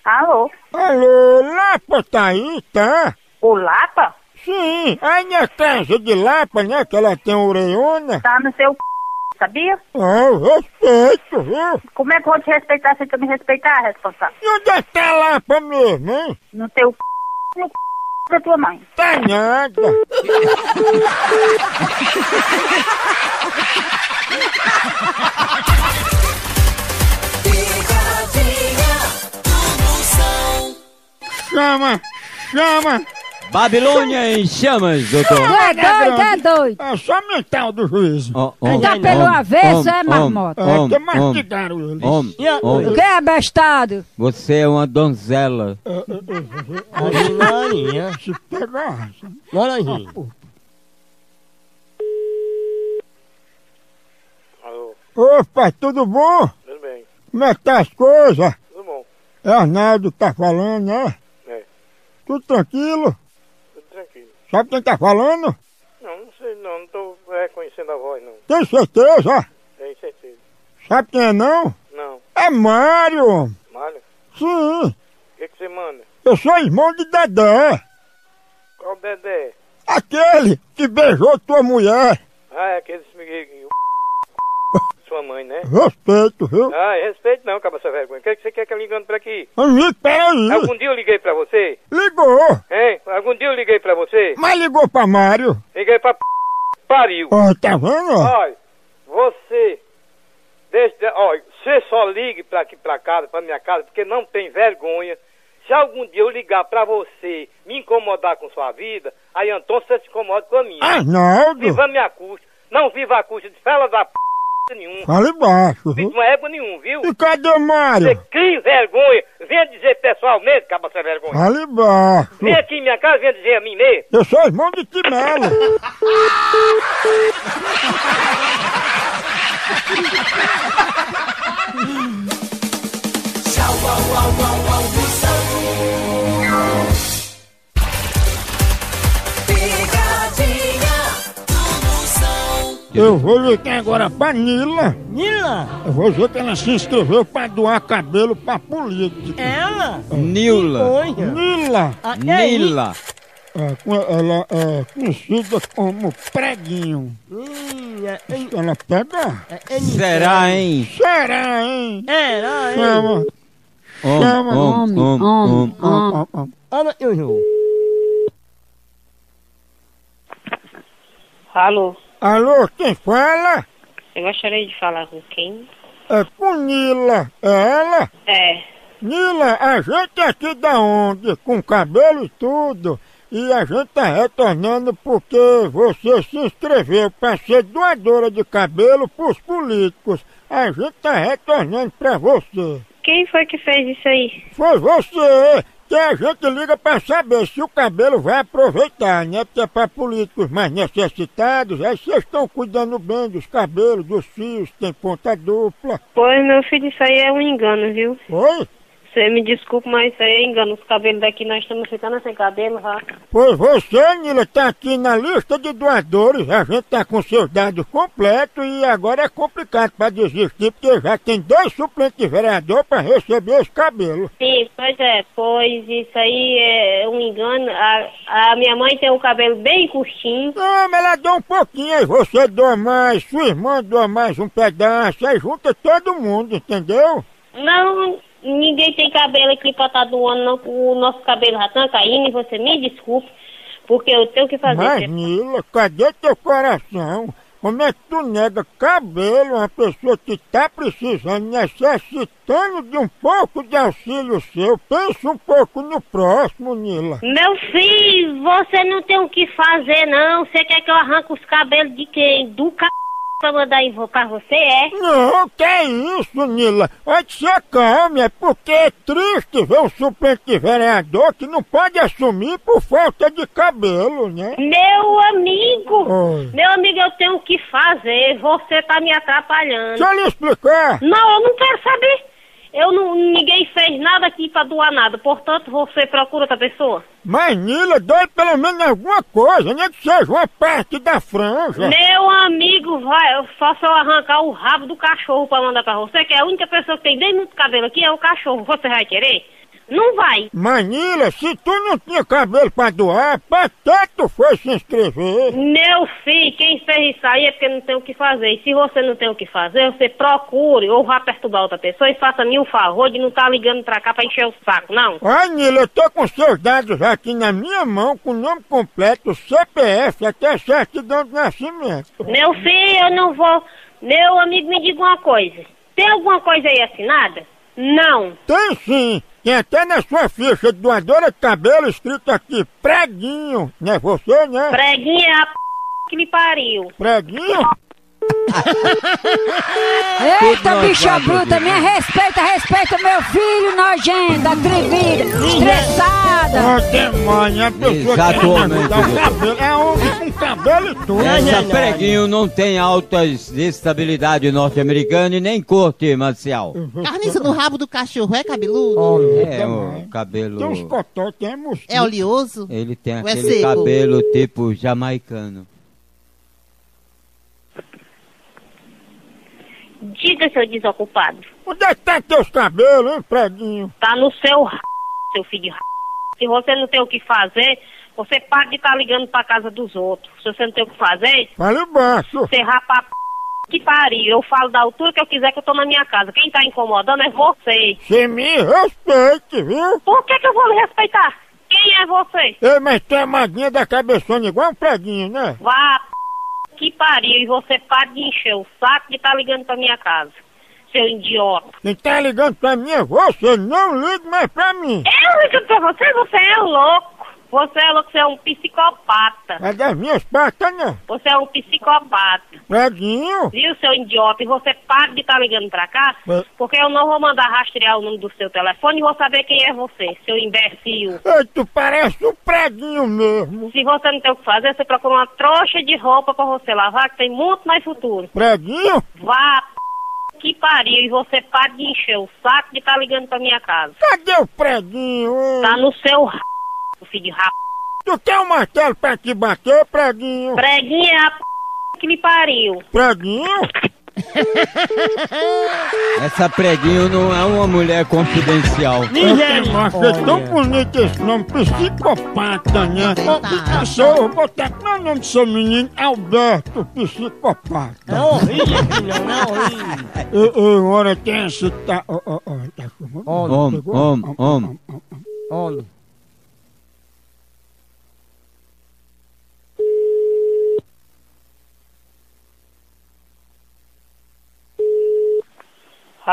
Alô? Alô, Lapa tá aí, tá? O Lapa? Sim, aí na casa de Lapa, né, que ela tem orelhona. Tá no seu c... sabia? Ah, eu respeito, viu? Como é que eu vou te respeitar se tu me respeitar, responsável? E onde é que tá Lapa mesmo, hein? No teu c... no c... da tua mãe. Tá nada. Chama! Babilônia em chamas, doutor. É doido. É só mental do juízo. Tá pelo avesso, é marmota. Até mastigaram ele. Quem é bestado? Você é uma donzela. Se pegar. Olha aí. Alô. Opa, tudo bom? Tudo bem. Como é que tá as coisas? Tudo bom. É Arnaldo que tá falando, né? Tudo tranquilo? Tudo tranquilo. Sabe quem tá falando? Não sei não, não tô reconhecendo a voz não. Tem certeza? Tem certeza. Sabe quem é não? Não. É Mário. Mário? Sim. O que você manda? Eu sou irmão de Dedé. Ô, Dedé. Aquele que beijou tua mulher. Ah, é aquele... Sua mãe, né? Respeito, viu? Ah, respeito não, acaba essa vergonha. O que você quer que eu ligando pra aqui? Peraí. Algum dia eu liguei pra você? Ligou. Hein? Algum dia eu liguei pra você? Mas ligou pra Mário. Liguei pra... Pariu. Ó, tá vendo? Olha, você... Olha, você só ligue pra aqui, pra casa, pra minha casa, porque não tem vergonha. Se algum dia eu ligar pra você, me incomodar com sua vida, aí Antônio, você se incomoda com a minha. Arnaldo! Viva minha custa. Não viva a custa de fela da p... nenhum. Fala embaixo. Viu? Não é ego nenhum, viu? E cadê Mário? Você cria vergonha. Venha dizer pessoalmente, acaba essa vergonha. Fala embaixo. Vem aqui em minha casa, venha dizer a mim mesmo. Eu sou irmão de Timelo. Eu vou ligar agora pra Nila. Nila? Eu vou dizer que ela se inscreveu pra doar cabelo pra política. Ela? Nila. Nila. Nila. Ela é conhecida como Preguinho. Ela pega? Será, hein? Será, hein? Será, hein? Chama. Chama. Olha, eu. Alô? Alô, quem fala? Eu gostaria de falar com quem? É com Nila, é ela? É. Nila, a gente é aqui da ONG, com cabelo e tudo, e a gente tá retornando porque você se inscreveu pra ser doadora de cabelo pros políticos. A gente tá retornando pra você. Quem foi que fez isso aí? Foi você! Que a gente liga pra saber se o cabelo vai aproveitar, né? Porque é pra políticos mais necessitados, aí vocês estão cuidando bem dos cabelos, dos fios, tem ponta dupla. Pois, meu filho, isso aí é um engano, viu? Oi? Você me desculpa, mas isso aí é engano. Os cabelos daqui nós estamos ficando sem cabelo, já. Pois você, Nila, tá aqui na lista de doadores, a gente tá com seus dados completos e agora é complicado pra desistir, porque já tem 2 suplentes de vereador pra receber os cabelos. Sim, pois isso aí é um engano. A minha mãe tem um cabelo bem curtinho. Não, mas ela dá um pouquinho, aí você doa mais, sua irmã doa mais um pedaço, aí junta todo mundo, entendeu? Não... Ninguém tem cabelo aqui pra tá doando, não. O nosso cabelo já tá caindo e você me desculpe, porque eu tenho que fazer... Mas, Nila, cadê teu coração? Como é que tu nega cabelo a uma pessoa que tá precisando, necessitando de um pouco de auxílio seu? Pensa um pouco no próximo, Nila. Meu filho, você não tem o que fazer, não. Você quer que eu arranque os cabelos de quem? Do c... pra mandar invocar você, é? Não, que é isso, Nila. Antes se acalme, é porque é triste ver um suplente de vereador que não pode assumir por falta de cabelo, né? Meu amigo, eu tenho o que fazer. Você tá me atrapalhando. Deixa eu lhe explicar. Não, eu não quero saber. Ninguém fez nada aqui pra doar nada, portanto você procura outra pessoa. Mas Nila, doe pelo menos alguma coisa, nem que seja uma parte da franja. Meu amigo, só se eu arrancar o rabo do cachorro pra mandar pra você, que é a única pessoa que tem bem muito cabelo aqui é o cachorro, você vai querer? Não vai. Mas Nila, se tu não tinha cabelo pra doar, pra que tu foi se inscrever? Meu filho, quem fez isso aí é porque não tem o que fazer. E se você não tem o que fazer, você procure ou vá perturbar outra pessoa e faça-me um favor de não estar ligando pra cá pra encher o saco, não. Ai, Nila, eu tô com seus dados aqui na minha mão, com o nome completo, CPF, até certidão de nascimento. Meu filho, eu não vou... Meu amigo, me diga uma coisa. Tem alguma coisa aí assinada? Não. Tem sim. Tem até na sua ficha de doadora de cabelo escrito aqui, Preguinho, não é você, né? Preguinho é a p... que me pariu. Preguinho? Eita, bicha bruta, me respeita meu filho, nojenta, atrevida, estressada. Ó, demônio, a pessoa que dá o cabelo, é homem com cabelo e tudo. Essa Preguinho não tem altas estabilidade norte-americana e nem corte marcial. Carniça no rabo do cachorro é cabeludo? O cabelo... Tem uns cotó, tem mosquito. É oleoso? Ele tem aquele cabelo tipo jamaicano. Diga, seu desocupado. Onde é que tá teus cabelos, hein, Preguinho? Tá no seu r... seu filho de r... Se você não tem o que fazer, Você para de estar ligando pra casa dos outros. Se você não tem o que fazer... Fala embaixo. Você rapa que pariu. Eu falo da altura que eu quiser, que eu tô na minha casa. Quem tá incomodando é você. Você me respeite, viu? Por que que eu vou me respeitar? Quem é você? Ei, mas tem a maguinha da cabeçona igual um preguinho, né? Vá que pariu. E você para de encher o saco de estar ligando pra minha casa. Seu idiota. Quem tá ligando pra mim é você. Não liga mais pra mim. Eu ligo pra você? Você é louco. Você é um psicopata. É das minhas patas, né? Você é um psicopata. Preguinho. Viu, seu idiota? E você para de estar ligando pra cá, é. Porque eu não vou mandar rastrear o número do seu telefone e vou saber quem é você, seu imbecil. Ei, tu parece um preguinho mesmo. Se você não tem o que fazer, você procura uma trouxa de roupa pra você lavar, que tem muito mais futuro. Preguinho? Vá, que pariu. E você para de encher o saco de estar ligando pra minha casa. Cadê o preguinho? Ei? Tá no seu r... filho de rap. Tu quer um martelo pra te bater, preguinho? Preguinho é a p... que me pariu. Preguinho? Essa preguinho não é uma mulher confidencial. Nossa, é tão bonito esse nome, psicopata, né? Eu vou botar o nome do seu menino, Alberto Psicopata. É horrível, filho, é horrível. Agora tem esse... Olha.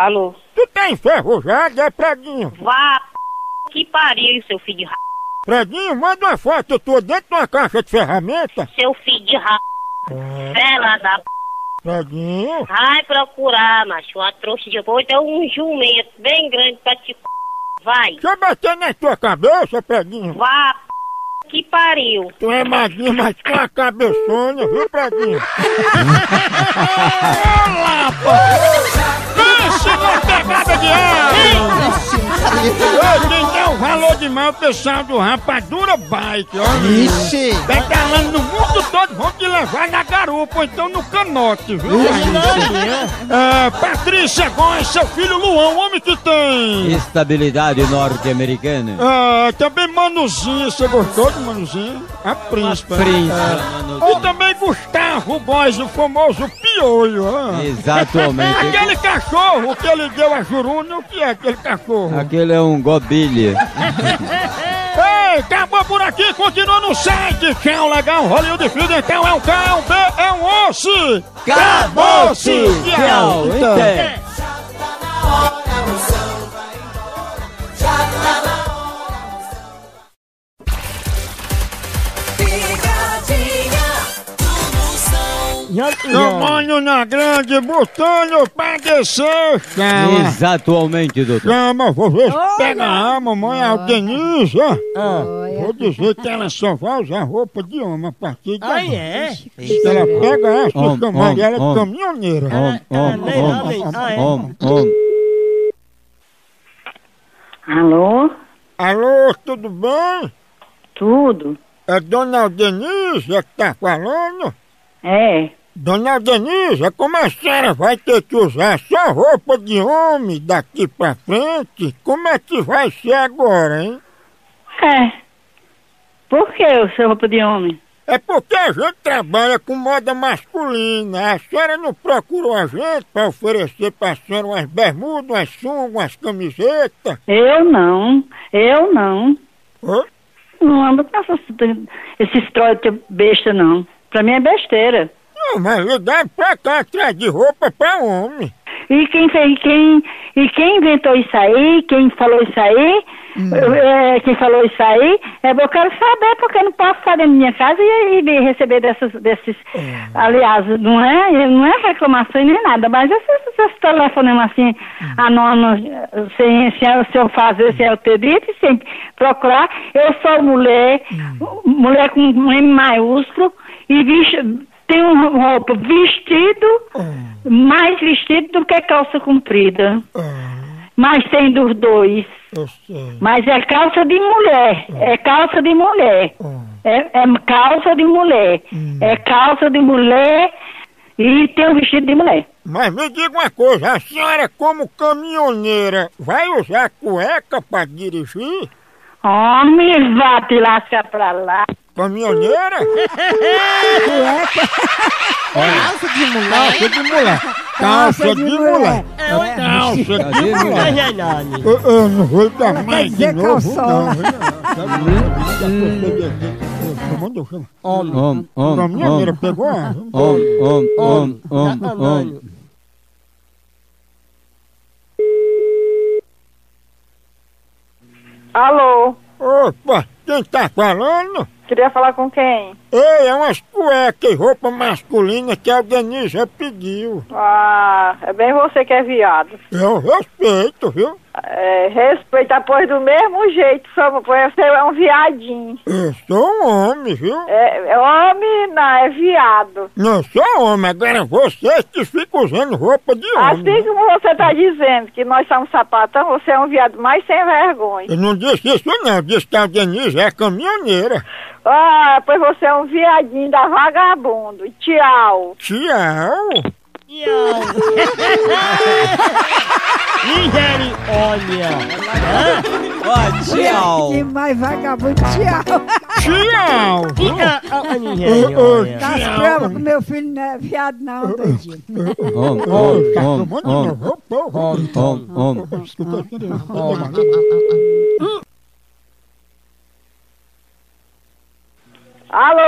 Alô? Tu tá enferrujado, é preguinho? Vá, que pariu, seu filho de ra... Preguinho, manda uma foto tua dentro de uma caixa de ferramenta. Seu filho de ra... Fela da... Preguinho? Vai procurar, macho, uma trouxa de... Ou então um jumento bem grande pra te... Vai. Deixa eu bater na tua cabeça, preguinho. Vá, que pariu. Tu é maguinho, mas tu é uma cabeçona, viu, preguinho? Olá, pô! Uma pegada de ar! Quem tem um valor de mal, o pessoal do Rapadura Bike, ó! Ixi! Pedalando no mundo todo, vão te levar na garupa, ou então no canote, viu? Patrícia Góes, seu filho Luão, homem que tem! Estabilidade norte-americana. Também Manuzinha, você gostou de Manuzinha? A príncipa. E também Gustavo Góes, o famoso piolho, ó! Exatamente! Aquele cachorro! O que ele deu a Juruna, o que é aquele cachorro? Aquele é um gobilha. Ei, acabou por aqui, continua no site. Tchau, legal, Hollywood Field, então é um cão, é um osso. Acabou-se. Tchau, então. É. Tomando na grande, botando pra descer, chama. Exatamente, doutor. Chama, vou ver se pega a mamãe, a Denise. Vou dizer que ela só vai usar roupa de homem a partir de agora. Ela pega essa camada, ela é caminhoneira. Alô? Alô, tudo bem? Tudo. É dona Denise que tá falando? É. Dona Denise, como a senhora vai ter que usar só roupa de homem daqui pra frente, como é que vai ser agora, hein? É. Por que usar roupa de homem? É porque a gente trabalha com moda masculina. A senhora não procurou a gente pra oferecer pra senhora umas bermudas, umas sungas, umas camisetas? Eu não. Hã? Não ando com esses troços de besta, não. Pra mim é besteira. Não, mas eu dá pra cá atrás de roupa pra homem. E quem inventou isso aí, quem falou isso aí, eu quero saber, porque eu não posso ficar dentro da minha casa e receber desses aliás, não é reclamação nem nada, mas esses telefonemas assim, anônimos, se eu fazer, se eu ter dito, sem procurar, eu sou mulher com M maiúsculo, e tem uma roupa mais vestido do que calça comprida. Mas tem dos dois. Mas é calça de mulher. É calça de mulher e tem um vestido de mulher. Mas me diga uma coisa, a senhora como caminhoneira vai usar cueca para dirigir? Homem, vá te lascar pra lá. Caminhoneira? Calça de mulher. Calça de mulher. Calça de mulher. Eu não vou dar mais de novo, não. Homem. Caminhoneira, pegou? Homem. Alô? Opa, quem tá falando? Queria falar com quem? Ei, é umas cuecas e roupa masculina que a Denise pediu. Ah, é bem você que é viado. Eu respeito, viu? É, respeita, pois do mesmo jeito, só você é um viadinho. Eu sou um homem, viu? É homem não, é viado. Não, sou homem, agora vocês que ficam usando roupa de homem. Assim como você tá dizendo que nós somos sapatão, você é um viado mais sem vergonha. Eu não disse isso não, eu disse que a Denise é caminhoneira. Ah, pois você é um viadinho da vagabundo. Tchau. Tchau. Ligeri, olha. Ó, tchau. Que mais vagabundo, tchau. Tchau. Fica, ó, Ligeri, olha. Tá as provas que meu filho não é viado não, doidinho. Alô?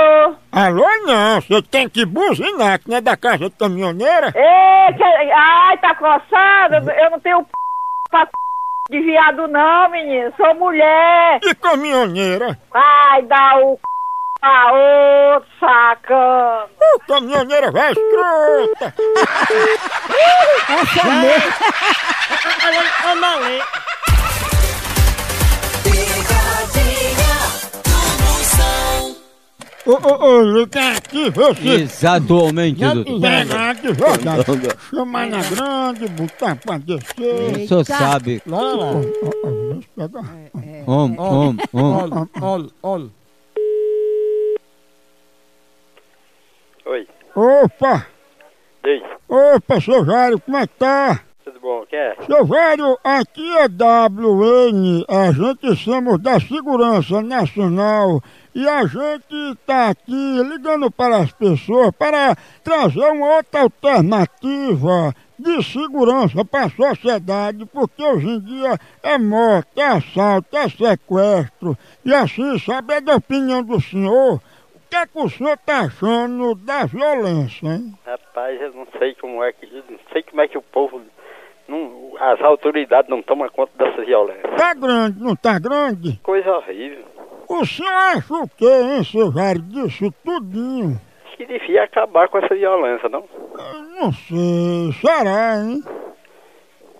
Alô não, você tem que buzinar, que não é da casa de caminhoneira. Ei, ai, tá coçado, eu não tenho p... pra p... de viado não, menino, sou mulher. E caminhoneira? Ai, dá o c... pra outro, sacana. Caminhoneira vai escrota. Essa mesmo. Ligar aqui, você... Exatamente, doutor. Pegar aqui, jogar. Chamar na grande, botar pra descer. O senhor sabe. Oi. Opa. Ei. Opa, seu Jário, como é que tá? Tudo bom, quer? Seu Jário, aqui é WN, a gente somos da Segurança Nacional. E a gente está aqui ligando para as pessoas para trazer uma outra alternativa de segurança para a sociedade, porque hoje em dia é morte, é assalto, é sequestro. E assim, saber da opinião do senhor, o que é que o senhor está achando da violência, hein? Rapaz, eu não sei como é que, o povo... Não, as autoridades não tomam conta dessa violência. Tá grande, não tá grande? Coisa horrível. O senhor acha o quê, hein, seu Jário, disso tudinho? Acho que devia acabar com essa violência, não? Eu não sei, será, hein?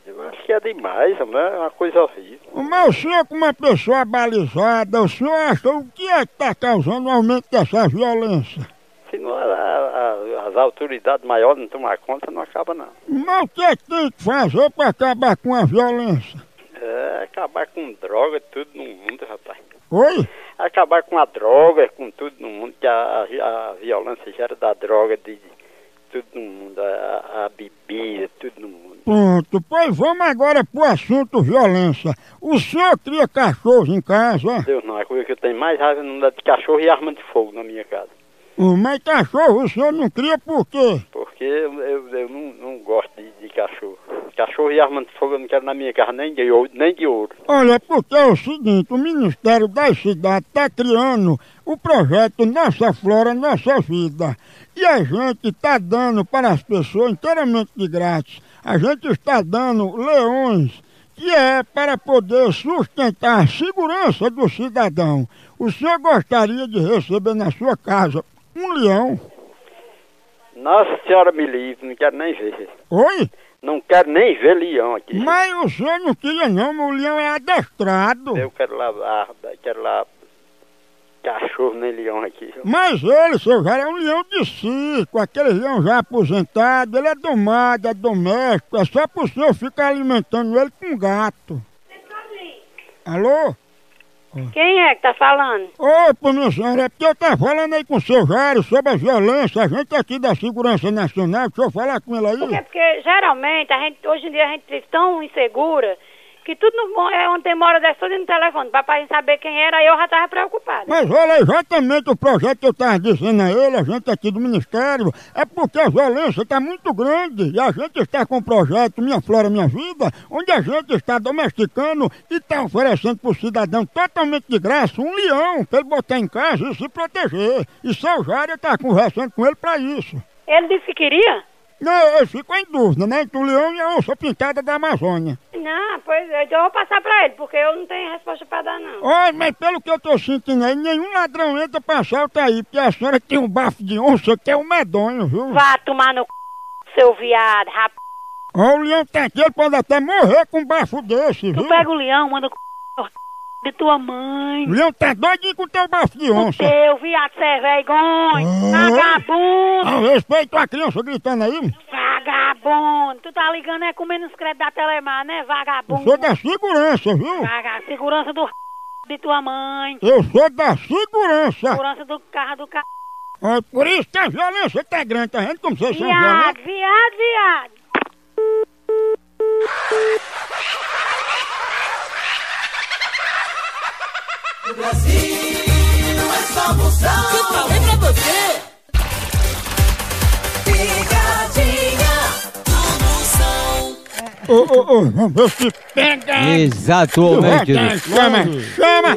Eu acho que é demais, né? É uma coisa horrível. Mas o senhor, como uma pessoa balizada, o senhor acha o que é que está causando o aumento dessa violência? Se não, as autoridades maiores não tomar conta, não acaba, não. Mas o que é que tem que fazer para acabar com a violência? É, acabar com droga, tudo no mundo, rapaz. Oi? Acabar com a droga, com tudo no mundo, que a violência gera da droga, de tudo no mundo, a bebida, tudo no mundo. Pronto, pois vamos agora pro assunto violência. O senhor cria cachorros em casa? Deus não, a coisa que eu tenho mais raiva não é de cachorro e arma de fogo na minha casa. Mas cachorro o senhor não cria por quê? Porque eu não gosto de cachorro. Cachorro e arma de fogo eu não quero na minha casa, nem de ouro. Olha, porque é o seguinte, o Ministério das Cidades está criando o projeto Nossa Flora, Nossa Vida. E a gente está dando para as pessoas inteiramente de grátis. A gente está dando leões, que é para poder sustentar a segurança do cidadão. O senhor gostaria de receber na sua casa um leão? Nossa Senhora me livre, não quero nem ver. Oi? Não quero nem ver leão aqui. Mas o senhor não queria não, mas o leão é adestrado. Eu quero lavar, quero lá cachorro nem leão aqui. Mas ele, seu Jário, é um leão de circo, aquele leão já aposentado, ele é domado, é doméstico, é só pro senhor ficar alimentando ele com gato. Alô? Quem é que tá falando? Opa, minha senhora, é porque eu tava falando aí com o seu Jário sobre a violência. A gente aqui da Segurança Nacional, deixa eu falar com ele aí. Porque geralmente, hoje em dia a gente vive tão insegura que tudo no bom é onde tem mora dessa tudo no telefone. Papai saber quem era, eu já estava preocupada. Mas olha, exatamente o projeto que eu estava dizendo a ele, a gente aqui do Ministério, é porque a violência está muito grande e a gente está com o projeto Minha Flora Minha Vida, onde a gente está domesticando e está oferecendo para o cidadão totalmente de graça um leão para ele botar em casa e se proteger. E Seu Jário está conversando com ele para isso. Ele disse que queria? Não, eu fico em dúvida, né? Entre o leão e a onça pintada da Amazônia. Não, pois é, então eu vou passar pra ele, porque eu não tenho resposta pra dar, não. Olha, mas pelo que eu tô sentindo aí, nenhum ladrão entra pra assalto aí, porque a senhora tem um bafo de onça que é um medonho, viu? Vá tomar no c... seu viado, rap... Ó, o leão tá aqui, ele pode até morrer com um bafo desse, viu? Tu pega o leão, manda o c... de tua mãe. O leão tá doidinho com o teu bafo de onça. O teu viado, cê vergonha, vagabundo. Ao respeito a criança gritando aí. Vagabundo. Tu tá ligando é com menos crédito da Telemar, né, vagabundo? Eu sou da segurança, viu? Segurança do de tua mãe. Eu sou da segurança. Segurança do carro do c... É por isso que a violência tá grande, tá vendo como vocês são violentos? Viado. O Brasil é só moção. Eu falei pra você. Pegadinha do Moção. Vamos ver se pega. Exatamente. Chama.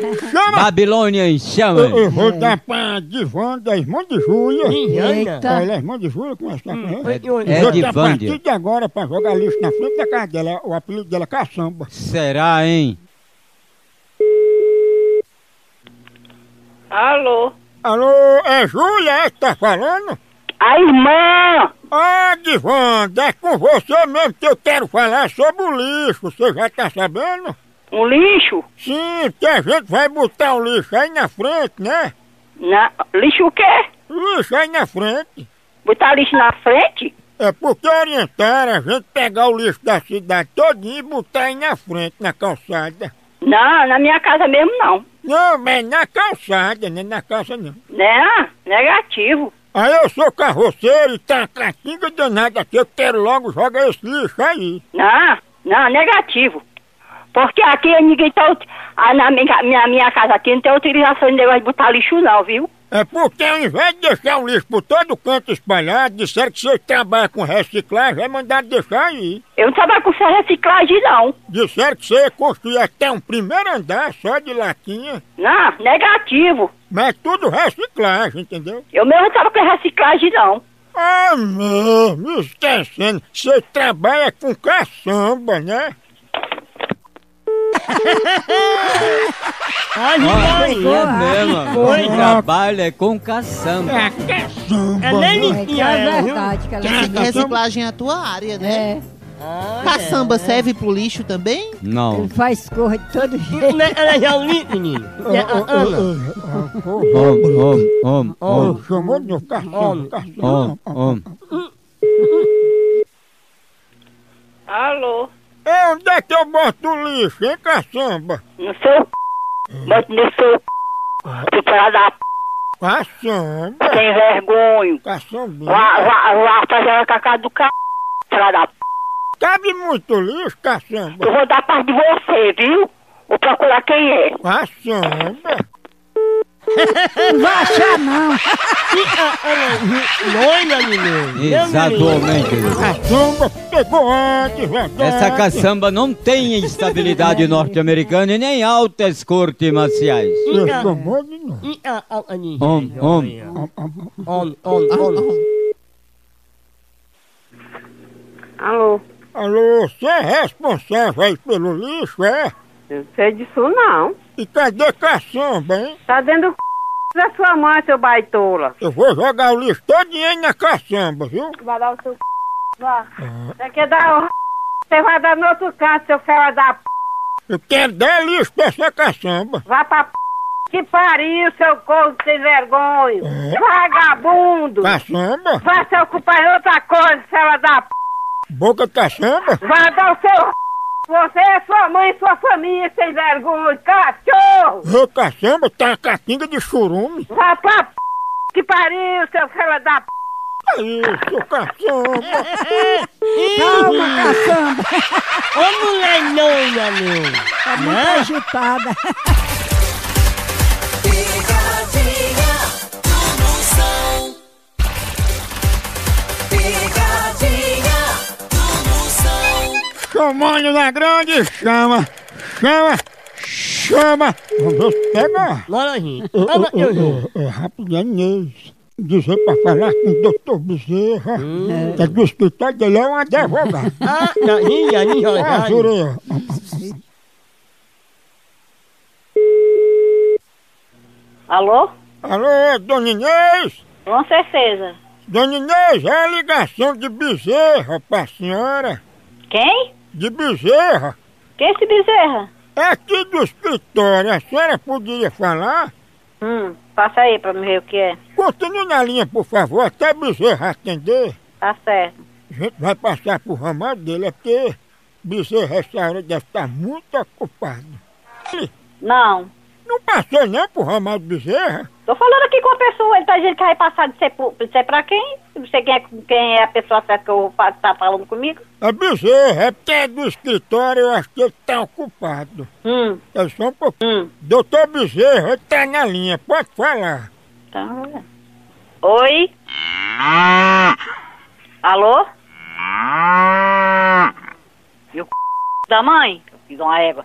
Babilônia chama. Eu vou dar pra Divanda, irmã de Júlia. Eita. Olha, irmã de Júlia, como é que tá com ela? É Divanda. A partir de agora, pra jogar lixo na frente da casa dela, o apelido dela é Caçamba. Será, hein? Alô? Alô, é Júlia que tá falando? A irmã! Ah, Divanda, é com você mesmo que eu quero falar sobre o lixo, você já tá sabendo? Um lixo? Sim, que a gente vai botar o lixo aí na frente, né? Lixo o quê? Lixo aí na frente. Botar lixo na frente? É porque orientaram a gente pegar o lixo da cidade todinha e botar aí na frente, na calçada. Não, na minha casa mesmo não. Não, mas na calçada, nem na calça não. Não, negativo. Aí eu sou carroceiro e tá catinga danada aqui, eu quero logo jogar esse lixo aí. Não, negativo. Porque aqui ninguém tá... Na minha casa aqui não tem utilização de negócio de botar lixo não, viu? É porque ao invés de deixar o lixo por todo canto espalhado, disseram que você trabalha com reciclagem, é mandado deixar aí. Eu não trabalho com reciclagem, não. Disseram que você construiu até um primeiro andar só de latinha. Não, negativo. Mas tudo reciclagem, entendeu? Eu mesmo não trabalho com reciclagem, não. Ah, não, me esquecendo. Você trabalha com caçamba, né? Ai, trabalha com caçamba. Caçamba. É nem verdade, cara. Reciclagem é a tua área, né? É. Caçamba serve pro lixo também? Não. Ele faz corra de todo jeito. Ela já o limpa, menino. Homem. Chamou de caçamba. Alô? Onde é que eu boto o lixo, hein, caçamba? No seu c... Boto no seu c... Tu para da p... Caçamba. Sem vergonha. Caçamba. Vá fazer com a casa do c... Para da p... Cabe muito lixo, caçamba. Eu vou dar parte de você, viu? Vou procurar quem é. Caçamba. Não vai achar, não. Loira, menino. Exatamente. Caçamba pegou antes, verdade. Essa caçamba não tem estabilidade norte-americana e nem altas cortes marciais. Alô? Alô, você é responsável aí pelo lixo, é? Não sei disso, não. E cadê caçamba, hein? Tá dentro do c... da sua mãe, seu baitola. Eu vou jogar o lixo todinho na caçamba, viu? Vai dar o seu c... Vá. Você quer dar o... Você vai dar no outro canto, seu fela da p... Eu quero dar lixo pra essa caçamba. Vá pra p... que pariu, seu corno sem vergonha. Vagabundo. Caçamba? Vá se ocupar em outra coisa, fela da p... Boca de caçamba? Vai dar o seu... Você, sua mãe e sua família, sem vergonha, cachorro! Meu caçamba tá uma catinga de churume. Vá pra p... que pariu, seu filho da p... isso, caçamba! Calma, caçamba! Ô mulher noia, meu! Tá muito agitada! Chamando na grande chama! Chama! Chama! Vamos pegar! Bora, gente! Rapidinho, Inês! Dizer pra falar com o doutor Bezerra, que é do hospital dele, é um advogado. Ah, não, jurei. Alô? Alô, dona Inês? Com certeza. Dona Inês, é a ligação de Bezerra pra senhora. Quem? De Bezerra. Quem é esse Bezerra? É aqui do escritório, a senhora poderia falar? Passa aí pra me ver o que é. Continue na linha, por favor, até Bezerra atender. Tá certo. A gente vai passar pro ramal dele, é porque Bezerra essa hora deve estar muito ocupado. Não. Não passou não pro ramal de Bezerra? Tô falando aqui com a pessoa, ele tá dizendo que vai passar de ser, pra quem? Não sei quem é a pessoa certa que eu tá falando comigo. A Bezerra, é porque é do escritório, eu acho que ele tá ocupado. É só um pouquinho. Doutor Bezerra, ele tá na linha, pode falar. Tá. Oi? Alô? Meu c... da mãe? Eu fiz uma égua.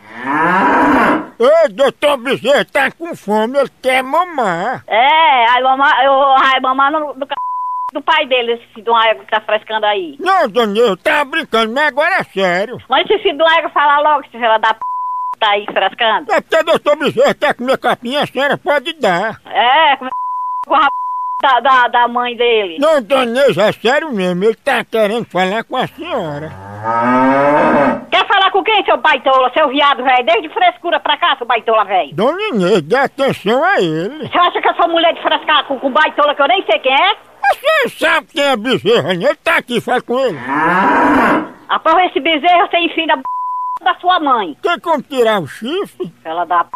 Ei, doutor Bezerra, tá com fome, ele quer mamar. É, aí mamar no c... do pai dele, esse filho de uma égua que tá frescando aí. Não, dona, eu tava brincando, mas agora é sério. Mas esse filho de uma égua fala logo, se ela dá p... tá aí frescando. É porque o doutor Bezerra tá com minha capinha, a senhora pode dar. É, com a p... da mãe dele. Não, dona, é sério mesmo, ele tá querendo falar com a senhora. Quer falar com quem, seu baitola, seu viado, velho? Desde frescura pra cá, seu baitola, velho. Dona Inês, dê atenção a ele. Você acha que essa mulher de frescar com baitola, que eu nem sei quem é? Você sabe quem é Bezerra, né? Ele tá aqui, fala com ele. Após esse Bezerra, você enfia a b... da sua mãe. Tem como tirar o chifre? Ela dá a p...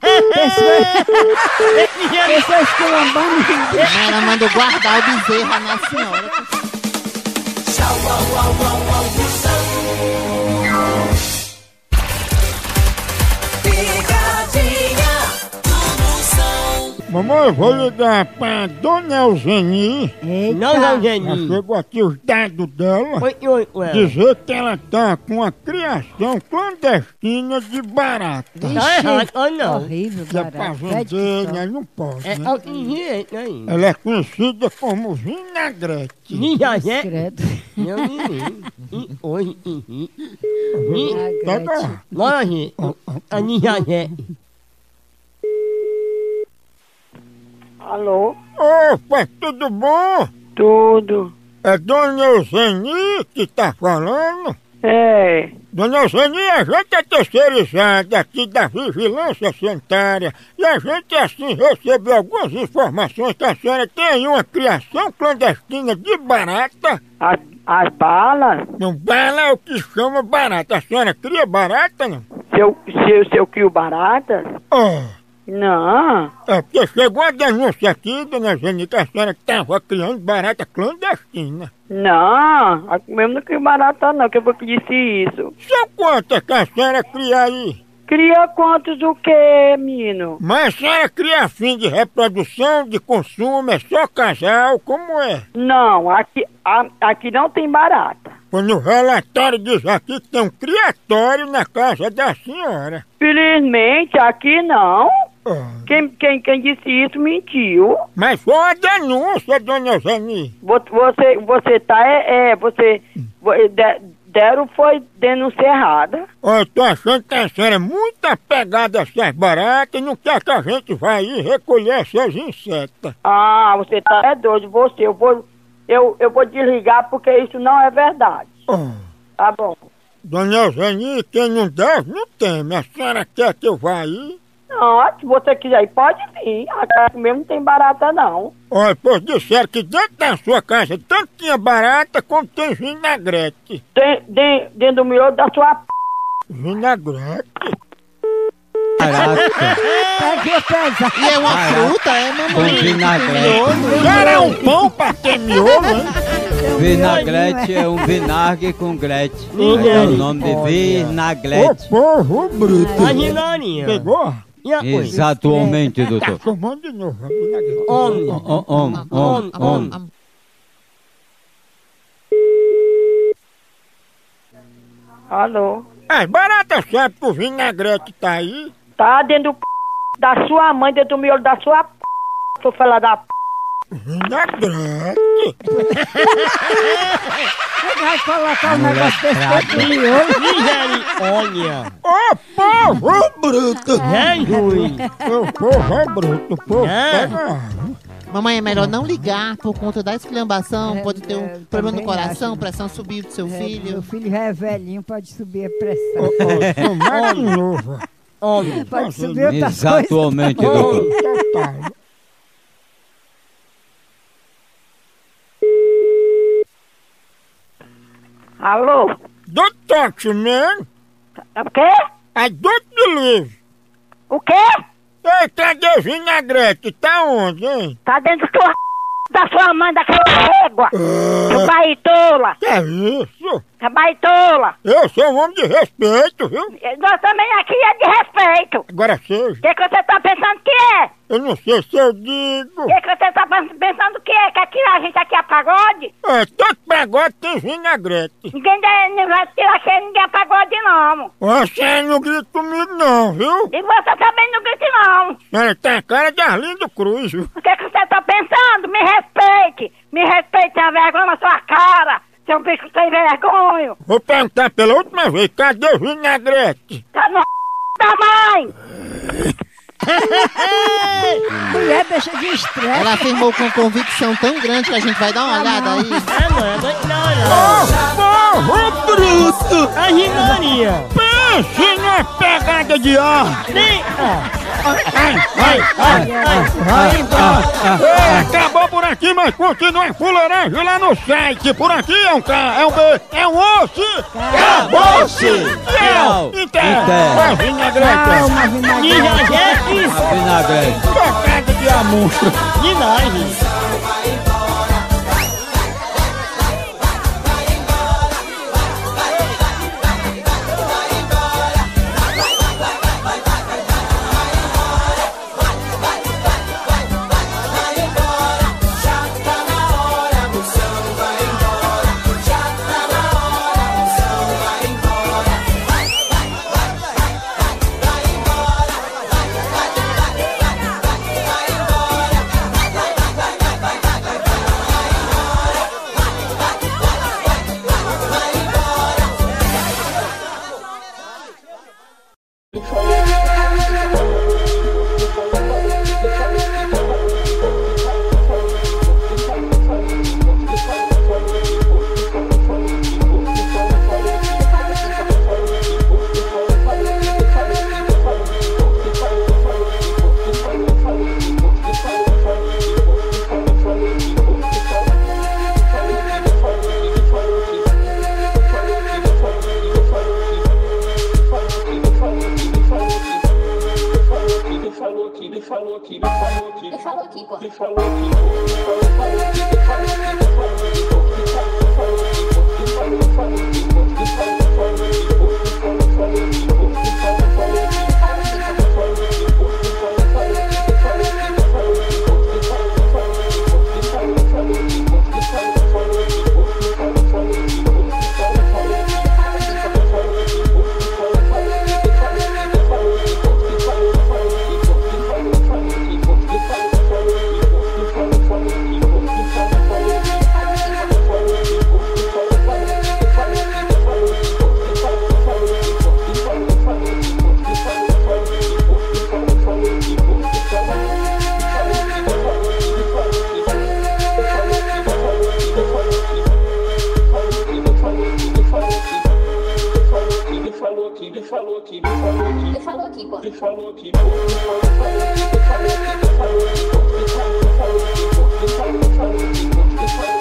Pessoa esculambando. Ela mandou guardar o Bezerra na senhora. Tchau, mamãe, eu vou ligar pra Dona Eugenie. Dona Eugenie. Chegou aqui os dados dela. Oi. Dizer que ela tá com a criação clandestina de barata. Não é horrível, barata. É não pode, né? Ela é conhecida como vinagrete. Vinagrete? Vinagrete. A vinagrete. Alô? Opa, tudo bom? Tudo. É Dona Eugenie que tá falando? É. Dona Eugenie, a gente é terceirizada aqui da Vigilância Sanitária e a gente assim recebeu algumas informações que a senhora tem uma criação clandestina de barata. As balas? Não, bala é o que chama barata. A senhora cria barata, não? Se eu crio barata? Não. É porque chegou a denúncia aqui, Dona Eugenie, que a senhora estava criando barata clandestina. Não, mesmo não crio barata não, que eu vou que disse isso. São quantas que a senhora cria aí? Cria quantos o quê, menino? Mas a senhora cria a fim de reprodução, de consumo, é só casal, como é? Não, aqui não tem barata. Quando o relatório diz aqui que tem um criatório na casa da senhora. Felizmente, aqui não. Quem disse isso mentiu. Mas foi uma denúncia, Dona Eugenie. Você tá... Deram foi denúncia errada. Eu tô achando que a senhora é muito apegada a essas baratas e não quer que a gente vá aí recolher essas insetas. Ah, você tá é doido. Eu vou desligar porque isso não é verdade. Tá bom. Dona Eugenie, quem não deve, não teme. A senhora quer que eu vá aí? Não, se você quiser ir, pode vir. A casa mesmo não tem barata, não. Olha, pois disseram que dentro da sua casa tanto tinha barata como tem vinagrete. Dentro do miolo da sua p... Vinagrete? Caraca. E é uma fruta, é, mamãe? Com vinagrete. Cara, é um pão pra ter miolo, hein? Vinagrete é um vinagre com grete. É o nome de vinagrete. Ô, porro bruto. Imaginarinha. Pegou? Exatamente, doutor. Tomando de novo. Homem. Alô? É, barata sabe que o vinagrete tá aí? Tá dentro do p... da sua mãe, dentro do miolo da sua p... Tô falando da p... Vinagrete? Você vai colocar um negócio desse dentro do miolo? Olha! Ô, povo bruto! Ô, povo bruto, povo! Mamãe, é melhor não ligar por conta da esculhambação, pode ter um problema no coração, acho. Pressão subir do seu filho. Meu filho já é velhinho, pode subir a pressão. Olha, pode subir outra coisa. Exatamente, doutor. Alô? Do toque, né? O quê? É do livro. O quê? Ei, cadê o vinagrete? Tá onde, hein? Tá dentro do teu... da sua mãe, daquela régua. Seu baitola. Que é isso? Seu baitola. Eu sou um homem de respeito, viu? Nós também aqui é de respeito. Agora seja. O que você tá pensando que é? Eu não sei se eu digo. O que você tá pensando que é? Que aqui a gente aqui é pagode? É, todo pagode tem vinagrete. Ninguém não vai tirar aqui, ninguém é pagode não. Você não grita comigo não, viu? E você também não grita não. Ela tem a cara de Arlindo Cruz, viu? O que você tá pensando? Me respeite a vergonha na sua cara, seu bicho sem vergonha. Vou perguntar pela última vez, cadê o vinagrete? Tá no da mãe! Mulher, deixa de estresse. Ela afirmou com convicção tão grande que a gente vai dar uma olhada aí. É, mano, não. Porro bruto! A gigania! Pense numa pegada de ordem! Acabou por aqui, mas continua em fuleiragem lá no site. Por aqui é um K, é um B, é um osso. Acabou-se! Tchau! Então, vinagreta! Vinagreta! Tocada de amor! De nós! Ele falou aqui.